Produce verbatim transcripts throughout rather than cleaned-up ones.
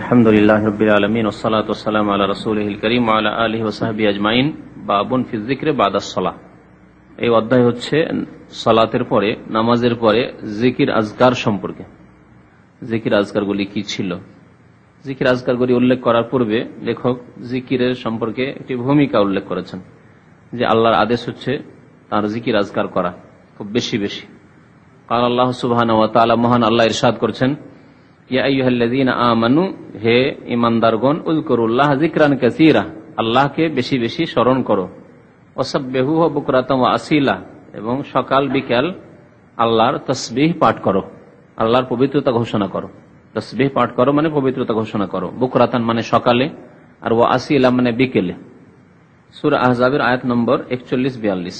الحمد لله رب العالمين والصلاة والسلام على رسوله الكريم وعلى آله وصحبه أجمعين باب في الذكر بعد الصلاة এই অধ্যায় হচ্ছে সালাতের পরে নামাজের পরে জিকির আজকার সম্পর্কে জিকির আজকারগুলি কি ছিল জিকির আজকারগুলি উল্লেখ করার পূর্বে লেখক জিকিরের সম্পর্কে একটি ভূমিকা উল্লেখ করেছেন যে আল্লাহর আদেশ হচ্ছে তার জিকির আজকার করা খুব বেশি বেশি قال الله سبحانه وتعالى মহান আল্লাহ ইরশাদ করছেন ইয়া আইয়ুহাল্লাযীনা আমানু হে ঈমানদারগণ উযকুরুল্লাহ যিকরান কাসীরা আল্লাহকে বেশি বেশি স্মরণ করো অসব্বেহু বুকরাতাম ওয়া আসিলা এবং সকাল বিকাল আল্লাহর তাসবিহ পাঠ করো আল্লাহর পবিত্রতা ঘোষণা করো তাসবিহ পাঠ করো মানে পবিত্রতা ঘোষণা করো বুকরাতান মানে সকালে আর ওয়া আসিলা মানে বিকেলে সূরা আহজাবের আয়াত নম্বর একচল্লিশ বিয়াল্লিশ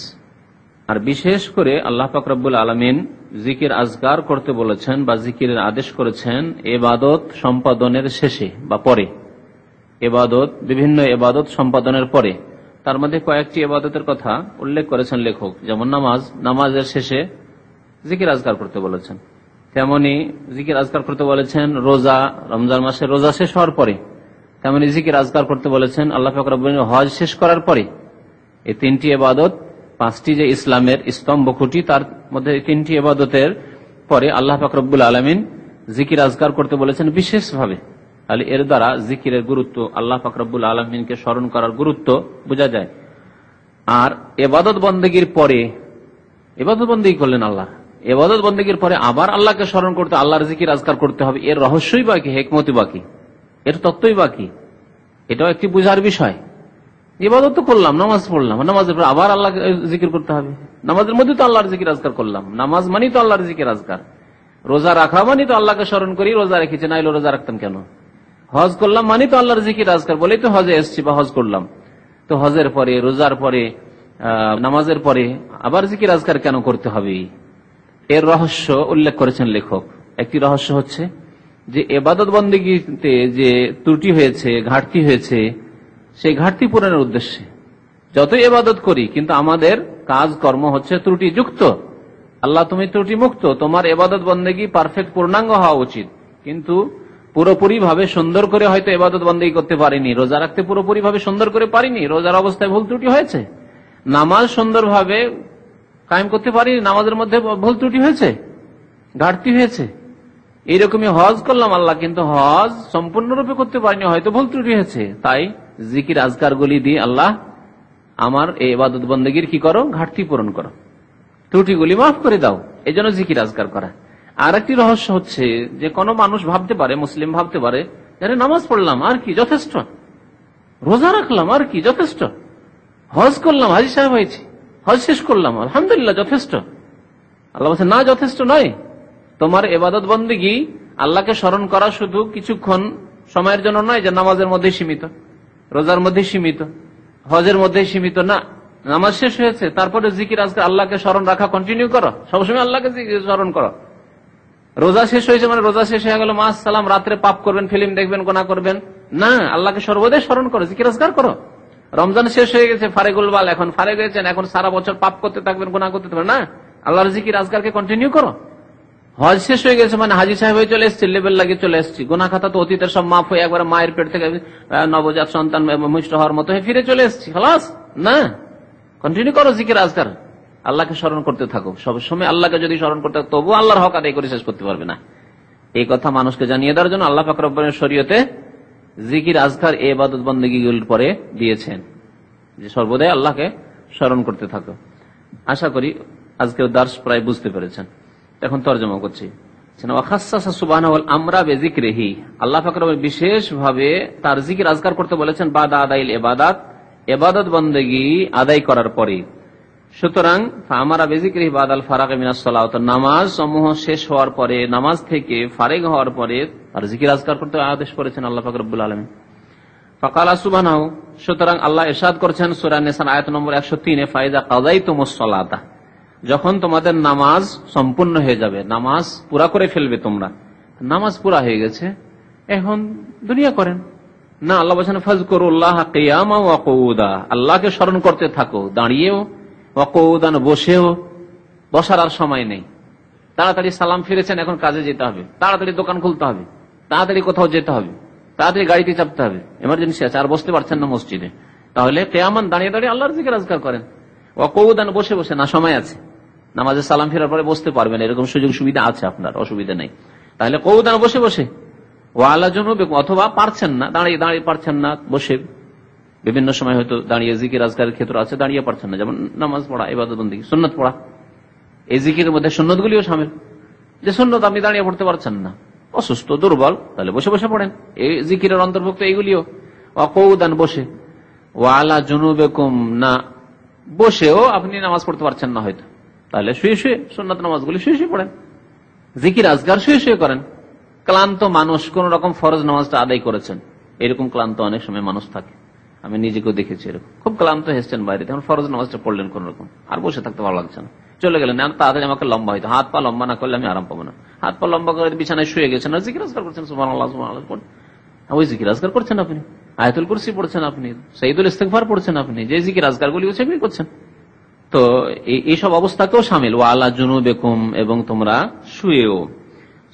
আর বিশেষ করে আল্লাহ পাক রব্বুল আলামিন জিকির আজকার করতে বলেছেন বা জিকিরের আদেশ করেছেন ইবাদত সম্পাদনের শেষে বা পরে ইবাদত বিভিন্ন ইবাদত সম্পাদনের পরে তার মধ্যে কয়েকটি ইবাদতের কথা উল্লেখ করেছেন লেখক যেমন নামাজ নামাজের শেষে জিকির আজকার করতে বলেছেন তেমনি জিকির আজকার করতে বলেছেন রোজা রমজান মাসে রোজা শেষ হওয়ার পরে তেমনি জিকির আজকার করতে বলেছেন আল্লাহ পাক রব্বুল আলামিন হজ শেষ করার পরে এই তিনটি ইবাদত পাঁচটি যে ইসলামের স্তম্ভ খুঁটি তার মধ্যে তিনটি ইবাদতের পরে আল্লাহ পাক রব্বুল আলামিন জিকির আজকার করতে বলেছেন বিশেষভাবে আর এর দ্বারা জিকিরের গুরুত্ব আল্লাহ পাক রব্বুল আলামিনকে স্মরণ করার গুরুত্ব বোঝা যায় আর ইবাদত বন্দেগীর পরে ইবাদত বন্দেগী করলেন আল্লাহ ইবাদত বন্দেগীর পরে আবার আল্লাহকে স্মরণ করতে আল্লাহর জিকির আজকার করতে হবে এর রহস্যই বাকি হিকমতই বাকি এর তত্ত্বই বাকি এটাও একটি বোঝার বিষয় ইবাদত তো করলাম নামাজ পড়লাম নামাজের পর আবার আল্লাহকে জিকির করতে হবে নামাজের মধ্যে তো আল্লাহর জিকির আজকার করলাম নামাজ মানেই তো আল্লাহর জিকির আজকার রোজা রাখা মানে তো আল্লাহকে স্মরণ করি রোজা রেখেছি নাইলে রোজা রাখতাম কেন হজ করলাম মানে তো আল্লাহর জিকির আজকার বলেই তো হজে এসেছি বা হজ করলাম তো হজের পরে রোজার পরে নামাজের পরে আবার জিকির আজকার কেন করতে হবে এর রহস্য উল্লেখ করেছেন লেখক একটি রহস্য হচ্ছে যে ইবাদত বন্দেগীতে যে ত্রুটি হয়েছে ঘাটতি হয়েছে সেই ঘাটতি পূরণের উদ্দেশ্যে যতই ইবাদত করি কিন্তু আমাদের কাজকর্ম হচ্ছে ত্রুটিযুক্ত আল্লাহ তুমি ত্রুটি মুক্ত তোমার ইবাদত বন্দেগী পারফেক্ট পূর্ণাঙ্গ হওয়া উচিত কিন্তু পুরোপুরি ভাবে সুন্দর করে হয়তো ইবাদত বন্দেগী করতে পারিনি রোজা রাখতে পুরোপুরি ভাবে সুন্দর করে পারিনি রোজার অবস্থায় ভুল ত্রুটি হয়েছে নামাজ সুন্দরভাবে কায়েম করতে পারিনি নামাজের মধ্যে ভুল ত্রুটি হয়েছে ঘাটতি হয়েছে এইরকমই হজ করলাম আল্লাহ কিন্তু হজ সম্পূর্ণরূপে করতে পারিনি হয়তো ভুল ত্রুটি হয়েছে তাই জিকির আজকারগুলি দিয়ে আল্লাহ আমার এই ইবাদত বন্দেগীর কি করো ঘাটতি পূরণ করো ত্রুটিগুলি মাফ করে দাও এই জন্য জিকির আজকার করা আর একটি রহস্য হচ্ছে যে কোনো মানুষ ভাবতে পারে মুসলিম ভাবতে পারে আরে নামাজ পড়লাম আর কি যথেষ্ট রোজা রাখলাম আর কি যথেষ্ট হজ করলাম হাজী সাহেব হয়েছি হজ শেষ করলাম আলহামদুলিল্লাহ যথেষ্ট আল্লাহ বলেন না যথেষ্ট নয় তোমার ইবাদত বন্দেগী আল্লাহকে স্মরণ করা শুধু কিছুক্ষণ সময়ের জন্য নয় যে নামাজের মধ্যে সীমিত রোজার মধ্যে সীমিত হজের মধ্যে সীমিত না নামাজ শেষ হয়েছে তারপরে জিকির আজকে আল্লাহকে স্মরণ রাখা কন্টিনিউ করো সবসময় আল্লাহকে স্মরণ করো রোজা শেষ হয়েছে মানে রোজা শেষ হয়ে গেল মাস সালাম রাত্রে পাপ করবেন ফিল্ম দেখবেন গুনাহ করবেন না আল্লাহকে সর্বদাই স্মরণ করো জিকির আজকার করো রমজান শেষ হয়ে গেছে ফারেগুল বাল এখন ফারেগ হয়েছেন এখন সারা বছর পাপ করতে থাকবেন গুনাহ করতে থাকবেন না আল্লাহর জিকির আজকারকে কন্টিনিউ করো হজ শেষ হয়ে গেছে মানে হাজী সাহেব হয়ে চলে এসেছি লেভেল লাগিয়ে চলে এসেছি গুনাহ খাতা তো অতীতের সব মাফ হয়ে একবার মায়ের পেট থেকে নবজাত সন্তান মুষ্ট হওয়ার মতো ফিরে চলে এসেছি খালাস না কন্টিনিউ করো জিকির আজকার আল্লাহকে স্মরণ করতে থাকো সবসময় আল্লাহকে যদি স্মরণ করতে থাকো তবু আল্লাহর হক আদায় করে শেষ করতে পারবে না এই কথা মানুষকে জানিয়ে দেওয়ার জন্য আল্লাহ পাক রব্বুল আলামিন শরীয়তে জিকির আজকার এই ইবাদত বন্দেগীগুলির পরে দিয়েছেন যে সর্বদাই আল্লাহকে স্মরণ করতে থাকো আশা করি আজকের দার্স প্রায় বুঝতে পেরেছেন এখন তরজমা করছি ওয়াখাসসাসা সুবহানাহু ওয়াল আমরা বিযিকরিহি আল্লাহ পাক রব্বুল আলামিন বিশেষ ভাবে তার জিকির আজকার করতে বলেছেন বাদা আদাইল ইবাদাত ইবাদত বন্দেগী আদায় করার পরে সুতরাং ফামারা বিযিকরিহি বাদাল ফারাগি মিনাস সালাওয়াত নামাজ সমূহ শেষ হওয়ার পরে নামাজ থেকে ফারেগ হওয়ার পরে তার জিকির আজকার করতে আদেশ করেছেন আল্লাহ পাক রব্বুল আলামিন ফাকালা সুবহানাহু সুতরাং আল্লাহ ইরশাদ করেছেন সূরা নিসা আয়াত নম্বর একশো তিন এ ফাইদা কাযাইতুমুস সালাতা যখন তোমাদের নামাজ সম্পূর্ণ হয়ে যাবে নামাজ পুরা করে ফেলবে তোমরা নামাজ পুরা হয়ে গেছে এখন দুনিয়া করেন না আল্লাহ বলেন ফাজকুরুল্লাহ কিয়ামা ওয়া কুউদা আল্লাহকে স্মরণ করতে থাকো দাঁড়িয়েও ওয়া কুউদান বসেও বসার আর সময় নেই তাড়াতাড়ি সালাম ফিরেছেন এখন কাজে যেতে হবে তাড়াতাড়ি দোকান খুলতে হবে তাড়াতাড়ি কোথাও যেতে হবে তাড়াতাড়ি গাড়িতে চাপতে হবে, এমার্জেন্সি আছে, আর বসতে পারছেন না মসজিদে, তাহলে কিয়ামান দাঁড়িয়ে দাঁড়িয়ে আল্লাহর জিকির আজকার করেন। ওয়াকউদান বসে বসে, না সময় আছে, নামাজে সালাম ফেরার পরে বসতে পারবেন, এরকম সুযোগ সুবিধা আছে, আপনার অসুবিধা নেই, তাহলে কউদান বসে বসে, ওয়ালা জুনুবে, অথবা পারছেন না দাঁড়িয়ে দাঁড়িয়ে পারছেন না বসে, বিভিন্ন সময় হয়তো দাঁড়িয়ে জিকির আজকারের ক্ষেত্র আছে দাঁড়িয়ে পারছেন না, যেমন নামাজ পড়া, ইবাদত বন্দেগী, সুন্নাত পড়া, এই জিকিরের মধ্যে সুন্নাতগুলিও শামিল। যে সুন্নাত আপনি দাঁড়িয়ে পড়তে পারছেন না, অসুস্থ দুর্বল, তাহলে বসে বসে পড়েন, এই জিকিরের অন্তর্ভুক্ত এইগুলিও। ওয়াকউদান বসে, ওয়ালা জুনুবেকুম, না বসেও আপনি নামাজ পড়তে পারছেন না হয়তো, তাহলে শুয়ে শুয়ে সুন্নাত নামাজগুলি শুয়ে শুয়ে পড়েন, জিকির আজকার শুয়ে শুয়ে করেন। ক্লান্ত মানুষ, কোন রকম ফরজ নামাজটা আদায় করেছেন, এরকম ক্লান্ত অনেক সময় মানুষ থাকে, আমি নিজেকেও দেখেছি, এরকম খুব ক্লান্ত হয়েছেন বাইরে, তখন ফরজ নামাজটা পড়লেন কোন রকম, আর বসে থাকতে ভালো লাগছে না, চলে গেলেন, তাড়াতাড়ি আমাকে লম্বা হইতো, হাত পা লম্বা না করলে আমি আরাম পাবো না, হাত পা লম্বা করে বিছানায় শুয়ে গেছেন, আর জিকির আজকার করছেন, সুবহানাল্লাহ সুবহানাল্লাহ পড়েন, ওই জিকির আজকার করছেন আপনি, আয়াতুল কুরসি পড়ছেন আপনি, সাইয়্যিদুল ইস্তিগফার পড়ছেন আপনি, যে জিকির আজকারগুলি হচ্ছে এগুলি করছেন, তো এইসব অবস্থাকেও শামিল। ওয়ালা জুনুবেকুম, এবং তোমরা শুয়েও,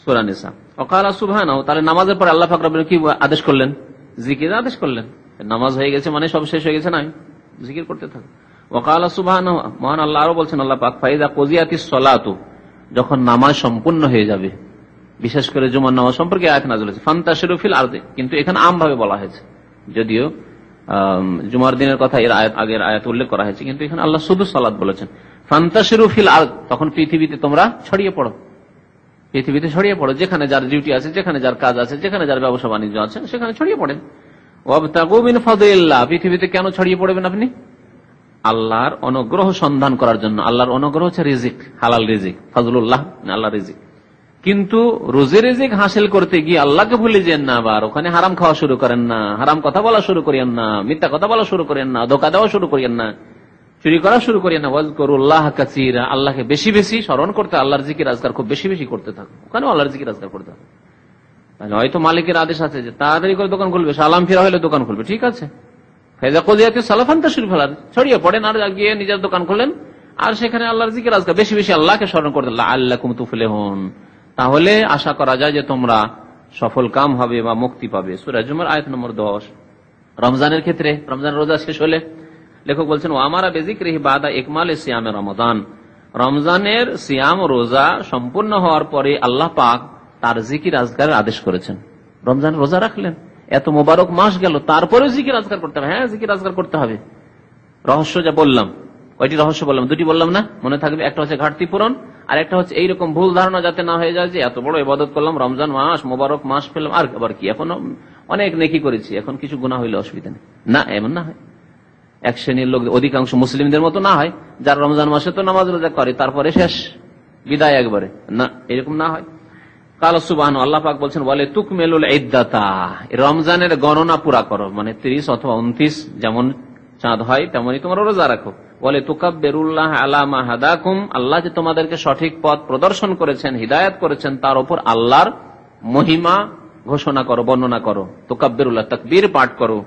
সূরা নিসা। ওয়াকালা সুবহানাহু, তাহলে নামাজের পরে আল্লাহ পাক রব্বুল কি আদেশ করলেন, জিকির আদেশ করলেন, নামাজ হয়ে গেছে মানে সব শেষ হয়ে গেছে না, জিকির করতে থাক। ওয়াকালা সুবহানাহু, মহান আল্লাহ আরো বলছেন, আল্লাহ পাক, ফাইদা কুজিয়াতিস সালাতু, যখন নামাজ সম্পূর্ণ হয়ে যাবে, বিশেষ করে জুমার নামাজ সম্পর্কে আয়াত নাযিল হয়েছে, ফান্তাশিরু ফিল আরদি, কিন্তু এখানে আমভাবে বলা হয়েছে, যদিও জুমার দিনের কথা এর আয়াত আগের আয়াত উল্লেখ করা হয়েছে, কিন্তু এখানে আল্লাহ শুধু সালাত বলেছেন, ফান্তাশিরু ফিল আরদ, তখন পৃথিবীতে তোমরা ছড়িয়ে পড়ো, পৃথিবীতে ছড়িয়ে পড়ো, যেখানে যার ডিউটি আছে, যেখানে যার কাজ আছে, যেখানে যার ব্যবসা বাণিজ্য আছে, সেখানে ছড়িয়ে পড়েন। ওয়াবতাগু মিন ফাযলিল্লাহ, পৃথিবীতে কেন ছড়িয়ে পড়বেন আপনি? আল্লাহর অনুগ্রহ সন্ধান করার জন্য। আল্লাহর অনুগ্রহ হচ্ছে রিজিক, হালাল রিজিক, ফাযলুল্লাহ, আল্লাহর রিজিক, কিন্তু রোজে রিজিক হাসিল করতে গিয়ে আল্লাহকে ভুলে যান না, আবার ওখানে হারাম খাওয়া শুরু করেন না, হারাম কথা বলা শুরু করেন না, মিথ্যা কথা বলা শুরু করেন না, ধোঁকা দেওয়া শুরু করেন না, চুরি করা শুরু করেন না। ওয়াজকুরুল্লাহ কাসীরা, আল্লাহকে বেশি বেশি স্মরণ করতে, আল্লাহর জিকির আজকার খুব বেশি বেশি করতে থাকুন, ওখানে আল্লাহর জিকির আজকার করতে থাকুন। তাহলে হয়তো মালিকের আদেশ আছে যে তাড়াতাড়ি করে দোকান খুলবে, সালাম ফিরা হলে দোকান খুলবে, ঠিক আছে, ফাইদা কুদিয়াতিস সালাফান্তা শুরু ফেলার, ছড়িয়ে পড়েন, আর গিয়ে নিজের দোকান খুলেন, আর সেখানে আল্লাহর জিকির আজকার বেশি বেশি, আল্লাহকে স্মরণ করতে, লাআল্লাকুম তুফলিহুন, তাহলে আশা করা যায় যে তোমরা সফল কাম হবে বা মুক্তি পাবে। সূরা জুমার আয়াত নম্বর দশ। রমজানের ক্ষেত্রে, রমজান রোজা শেষ হলে, লেখক বলছেন, ওয়ামারা বিযিকরিহি বাদা ইকমালি সিয়ামে রমাদান, রমজানের সিয়াম রোজা সম্পূর্ণ হওয়ার পরে আল্লাহ পাক তার জিকির আজকারের আদেশ করেছেন। রমজান রোজা রাখলেন, এত মোবারক মাস গেল, তারপরেও জিকির আজকার করতে হবে, হ্যাঁ জিকির আজকার করতে হবে। রহস্য যা বললাম, ওইটি রহস্য বললাম, দুটি বললাম না, মনে থাকবে, একটা হচ্ছে ঘাটতি পূরণ, আর একটা হচ্ছে এইরকম ভুল ধারণা যাতে না হয়ে যায় যে এত বড় ইবাদত করলাম, রমজান মাস মোবারক মাস পেলাম, আর আবার কি, এখন অনেক নেকি করেছি, এখন কিছু গুনাহ হইলে অসুবিধা নেই, না এমন না হয়, এক শ্রেণীর লোক, অধিকাংশ মুসলিমদের মতো না হয়, যার রমজান মাসে তো নামাজ রোজা করে, তারপরে শেষ বিদায় একবারে, না এরকম না হয়। কালা সুবহানাহু, আল্লাহ পাক বলছেন, ওয়ালে তুকমিলুল ইদ্দাতা, রমজানের গণনা পুরা করো, মানে ত্রিশ অথবা উনত্রিশ যেমন চাঁদ হয় তেমনই তোমরা রোজা রাখো। ওয়ালে তুকাব্বিরুল্লাহ আলা মা হাদাকুম, আল্লাহ যে তোমাদেরকে সঠিক পথ প্রদর্শন করেছেন, হিদায়াত করেছেন, তার উপর আল্লাহর মহিমা ঘোষণা করো, বর্ণনা করো, তুকাব্বিরুল্লাহ তাকবীর পাঠ করো,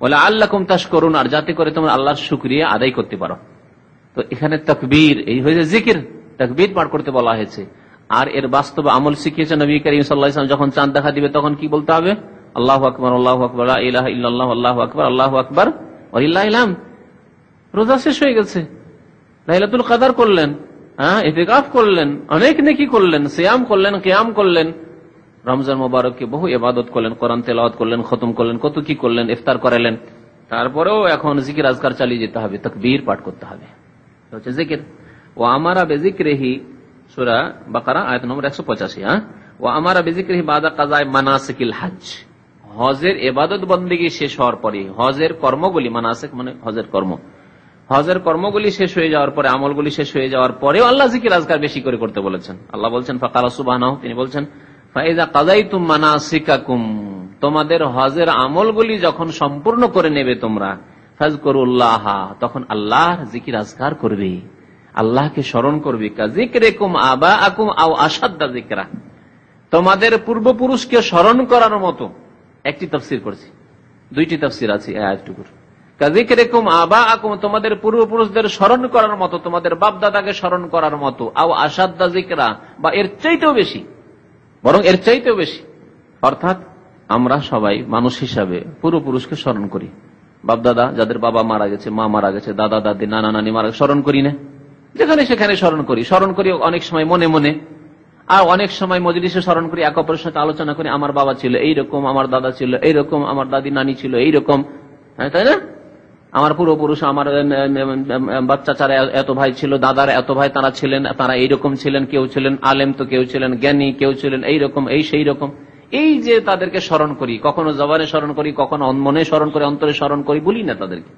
ওয়ালা আল্লাকুম তাশকুরুন, আর যাতে করে তোমরা আল্লাহর শুকরিয়া আদায় করতে পারো। তো এখানে তাকবীর, এই হয়েছে জিকির, তাকবীর পাঠ করতে বলা হয়েছে, আর এর বাস্তব আমল শিখিয়েছেন নবী করিম সাল্লাল্লাহু আলাইহি ওয়াসাল্লাম, যখন চাঁদ দেখা দিবে তখন কি বলতে হবে? আল্লাহু আকবার, আল্লাহু আকবার, লা ইলাহা ইল্লাল্লাহ, আল্লাহু আকবার, আল্লাহু আকবার ওয়ালিল্লাহিল হামদ। রোজা শেষ হয়ে গেছে, লাইলাতুল কদর করলেন, হ্যাঁ ইতিকাফ করলেন, অনেক নেকি করলেন, সিয়াম করলেন, কিয়াম করলেন, রমজান মোবারককে বহু ইবাদত করলেন, কোরআন তেলাওয়াত করলেন, খতম করলেন, কত কি করলেন, ইফতার করালেন, তারপরেও এখন জিকির আজকার চালিয়ে যেতে হবে, তাকবীর পাঠ করতে হবে, হচ্ছে জিকির। ওয়া আমারা বিযিকরিহি, সূরা বাকারা আয়াত নম্বর একশো পঁচাশি। হ্যাঁ, ওয়া আমারা বিযিকরিহি বাদা কাযাই মানাসিকিল হজ, হজের ইবাদত বন্দেগী শেষ হওয়ার পরে, হজের কর্মগুলি, মানাসিক মানে হজের কর্ম, হজের কর্মগুলি শেষ হয়ে যাওয়ার পরে, আমলগুলি শেষ হয়ে যাওয়ার পরেও আল্লাহ জিকির আজকার বেশি করে করতে বলেছেন। আল্লাহ বলছেন, ফাকালা সুবহানাহু, তিনি বলছেন, ফাইজা কাযাইতুম মানাসিকাকুম, তোমাদের হজের আমলগুলি যখন সম্পূর্ণ করে নেবে তোমরা, ফাযকুরুল্লাহ, তখন আল্লাহর জিকির আজকার করবে, আল্লাহকে স্মরণ করবে, কাযিকরিকুম আবাআকুম আও আশাদ্দা যিকরা, তোমাদের পূর্বপুরুষকে স্মরণ করার মতো। একটি তাফসীর করছি, দুইটি তাফসীর আছে আয়াতটুকুর। কাযিকরিকুম আবাআকুম, তোমাদের পূর্বপুরুষদের স্মরণ করার মতো, তোমাদের বাপ দাদাকে স্মরণ করার মতো, আও আশাদ্দা যিকরা, বা এর চাইতেও বেশি, বরং এর চাইতেও বেশি, অর্থাৎ আমরা সবাই মানুষ হিসাবে পূর্বপুরুষকে স্মরণ করি, বাপদাদা, যাদের বাবা মারা গেছে, মা মারা গেছে, দাদা দাদি নানা নানি মারা গেছে, স্মরণ করি না? যেখানে সেখানে স্মরণ করি, স্মরণ করি অনেক সময় মনে মনে, আর অনেক সময় মজলিসে স্মরণ করি, এক অপরের সাথে আলোচনা করি, আমার বাবা ছিল এইরকম, আমার দাদা ছিল এইরকম, আমার দাদি নানি ছিল এইরকম, হ্যাঁ তাই না, আমার পূর্বপুরুষ, আমার বাচ্চা চারা এত ভাই ছিল, দাদার এত ভাই, তারা ছিলেন, তারা এইরকম ছিলেন, কেউ ছিলেন আলেম তো কেউ ছিলেন জ্ঞানী, কেউ ছিলেন এইরকম এই সেই রকম। এই যে তাদেরকে স্মরণ করি, কখনো জবানে স্মরণ করি, কখনো মনে স্মরণ করি, অন্তরে স্মরণ করি, বলি না তাদেরকে,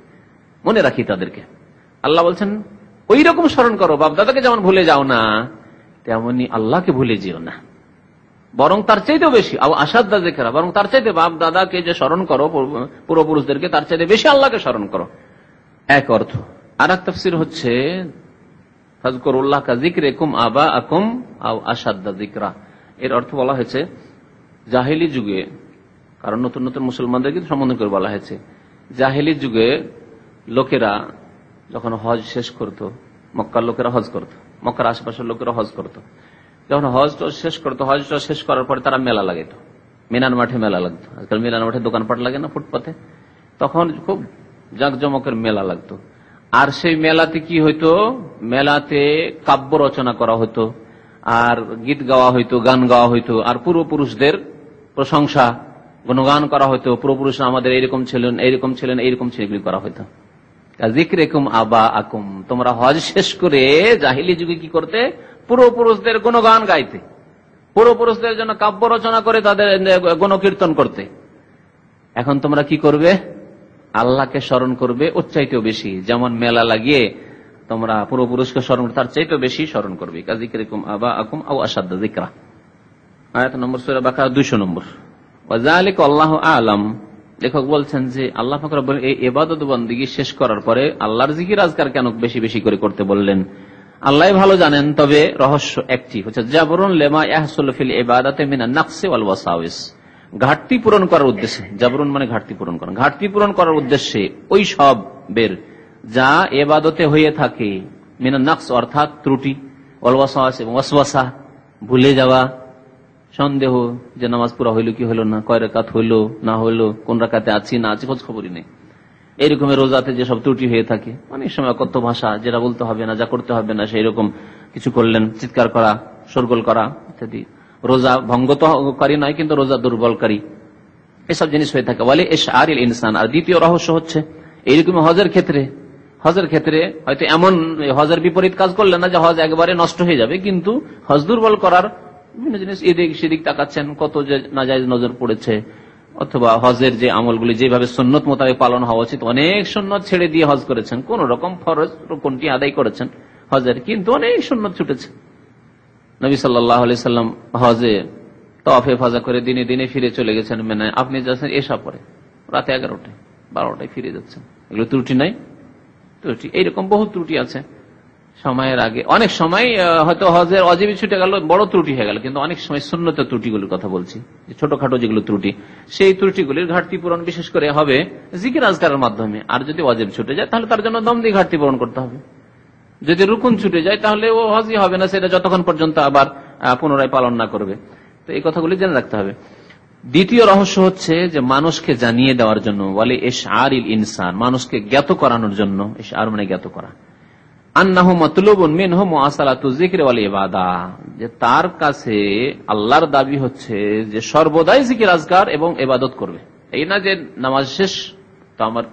মনে রাখি তাদেরকে। আল্লাহ বলছেন ওই রকম স্মরণ করো, বাপদাদাকে যেমন ভুলে যাও না তেমনি আল্লাহকে ভুলে যেও না, বরং তার চাইতেও বেশি, আসাদা জেকেরা, বরং তার চাইতে বাপ দাদাকে যে স্মরণ করো পূর্বপুরুষদেরকে তার চাইতে বেশি আল্লাহকে স্মরণ করো, এক অর্থ। আর এক তাফসীর হচ্ছে ফাযকুরুল্লাহ কা যিকরিকুম আবাআকুম আও আসাদা যিকরা। এর অর্থ বলা হয়েছে জাহেলি যুগে, কারণ নতুন নতুন মুসলমানদেরকে সম্বোধন করে বলা হয়েছে, জাহেলি যুগে লোকেরা যখন হজ শেষ করত, মক্কার লোকেরা হজ করত, মক্কার আশেপাশের লোকেরা হজ করত, যখন হজটা শেষ করতো, হজটা শেষ করার পরে তারা মেলা লাগাইতো, মিনার মাঠে মেলা লাগতো, আজকাল মিনার মাঠে দোকানপাট লাগে না, ফুটপাতে, তখন খুব জাঁকজমকের মেলা লাগতো। আর সেই মেলাতে কি হইতো, মেলাতে কাব্য রচনা করা হতো, আর গীত গাওয়া হইতো, গান গাওয়া হইতো, আর পূর্বপুরুষদের প্রশংসা গুণগান করা হইতো, পূর্বপুরুষরা আমাদের এইরকম ছিলেন এইরকম ছিলেন এইরকম ছিল, এগুলি করা হইতো। যিকরিকুম আবাআকুম, তোমরা হজ শেষ করে জাহিলি যুগে কি করতে, পূর্বপুরুষদের গুণগান গাইতে, পূর্বপুরুষদের জন্য কাব্য রচনা করে তাদের গুণকীর্তন করতে। এখন তোমরা কি করবে, আল্লাহকে স্মরণ করবে ওর চাইতেও বেশি, যেমন মেলা লাগিয়ে তোমরা পূর্বপুরুষকে স্মরণ করবে তার চাইতেও বেশি স্মরণ করবে। যিকরিকুম আবাআকুম আও আশাদ্দা যিকরা। আয়াত নম্বর সূরা বাকারা দুইশো নম্বর। ওয়া যালিকা আল্লাহু আ'লাম। লেখক বলছেন যে আল্লাহ পাক রব্বুল এই ইবাদত বন্দেগী শেষ করার পরে আল্লাহর জিকির আজকার কেন বেশি বেশি করে করতে বললেন, আল্লাহই ভালো জানেন। তবে রহস্য একটি হচ্ছে জাবরুন লিমা ইয়াহসুলু ফিল ইবাদাতি মিনান নাকসি ওয়াল ওয়াসাওয়িস, ঘাটতি পূরণ করার উদ্দেশ্যে, জাবরুন মানে ঘাটতি পূরণ করা, ঘাটতি পূরণ করার উদ্দেশ্যে ওই সব বের যা ইবাদতে হয়ে থাকে, মিনান নাকস অর্থাৎ ত্রুটি, ওয়াল ওয়াসাওয়াস ওয়াসওয়াসা ভুলে যাওয়া, সন্দেহ যে নামাজ পুরা হইল কি হইল না, কয় রাকাত হইল না হইল, কোন রাকাতে আছি না আছি খোঁজ খবরই নেই, এইরকমের রোজাতে যেসব ত্রুটি হয়ে থাকে, অনেক সময় কথ্য ভাষা, যেটা বলতে হবে না, যা করতে হবে না সেই রকম কিছু করলেন, চিৎকার করা, শোরগোল করা ইত্যাদি, রোজা ভঙ্গতকারী নয় কিন্তু রোজা দুর্বলকারী, এসব জিনিস হয়ে থাকে। বলে ইশআরুল ইনসান। আর দ্বিতীয় রহস্য হচ্ছে এইরকম হজের ক্ষেত্রে, হজের ক্ষেত্রে হয়তো এমন হজের বিপরীত কাজ করলেন না যে হজ একবারে নষ্ট হয়ে যাবে, কিন্তু হজ দুর্বল করার বিভিন্ন জিনিস, এদিক সেদিক তাকাচ্ছেন, কত যে নাজায়েজ নজর পড়েছে, অথবা হজের যে আমলগুলি যেভাবে সুন্নত মোতাবেক পালন হওয়া উচিত অনেক সুন্নত ছেড়ে দিয়ে হজ করেছেন, কোন রকম ফরজ রুকনটি আদায় করেছেন হজের, কিন্তু অনেক সুন্নত ছুটেছে। নবী সাল্লাল্লাহু আলাইহি সাল্লাম হজে তাওয়াফে ফাজা করে দিনে দিনে ফিরে চলে গেছেন মিনায়, আপনি যাচ্ছেন এশা পরে রাতে এগারোটায় বারোটায় ফিরে যাচ্ছেন, এগুলো ত্রুটি নাই? ত্রুটি এইরকম বহু ত্রুটি আছে, সময়ের আগে অনেক সময় হয়তো হজের ওয়াজিব ছুটে গেল, বড় ত্রুটি হয়ে গেল, কিন্তু অনেক সময় সুন্নতের ত্রুটিগুলোর কথা বলছি, ছোটখাটো যেগুলো ত্রুটি, সেই ত্রুটিগুলির ঘাটতি পূরণ বিশেষ করে হবে জিকির আজকারের মাধ্যমে। আর যদি ওয়াজিব ছুটে যায় তাহলে তার জন্য দম দিয়ে ঘাটতি পূরণ করতে হবে, যদি রুকুন ছুটে যায় তাহলে ও হজই হবে না, সেটা যতক্ষণ পর্যন্ত আবার পুনরায় পালন না করবে, তো এই কথাগুলি জেনে রাখতে হবে। দ্বিতীয় রহস্য হচ্ছে যে মানুষকে জানিয়ে দেওয়ার জন্য, বলে ইশআরুল ইনসান, মানুষকে জ্ঞাত করানোর জন্য, ইশআর মানে জ্ঞাত করা, আন্নাহু মাতলুবুন মিনহু মুআসালাতু যিকরি ওয়াল ইবাদা, যে তার কাছে আল্লাহর দাবি হচ্ছে যে সর্বদাই জিকির আজকার এবং ইবাদত করবে, এই না যে নামাজ শেষ তো আমার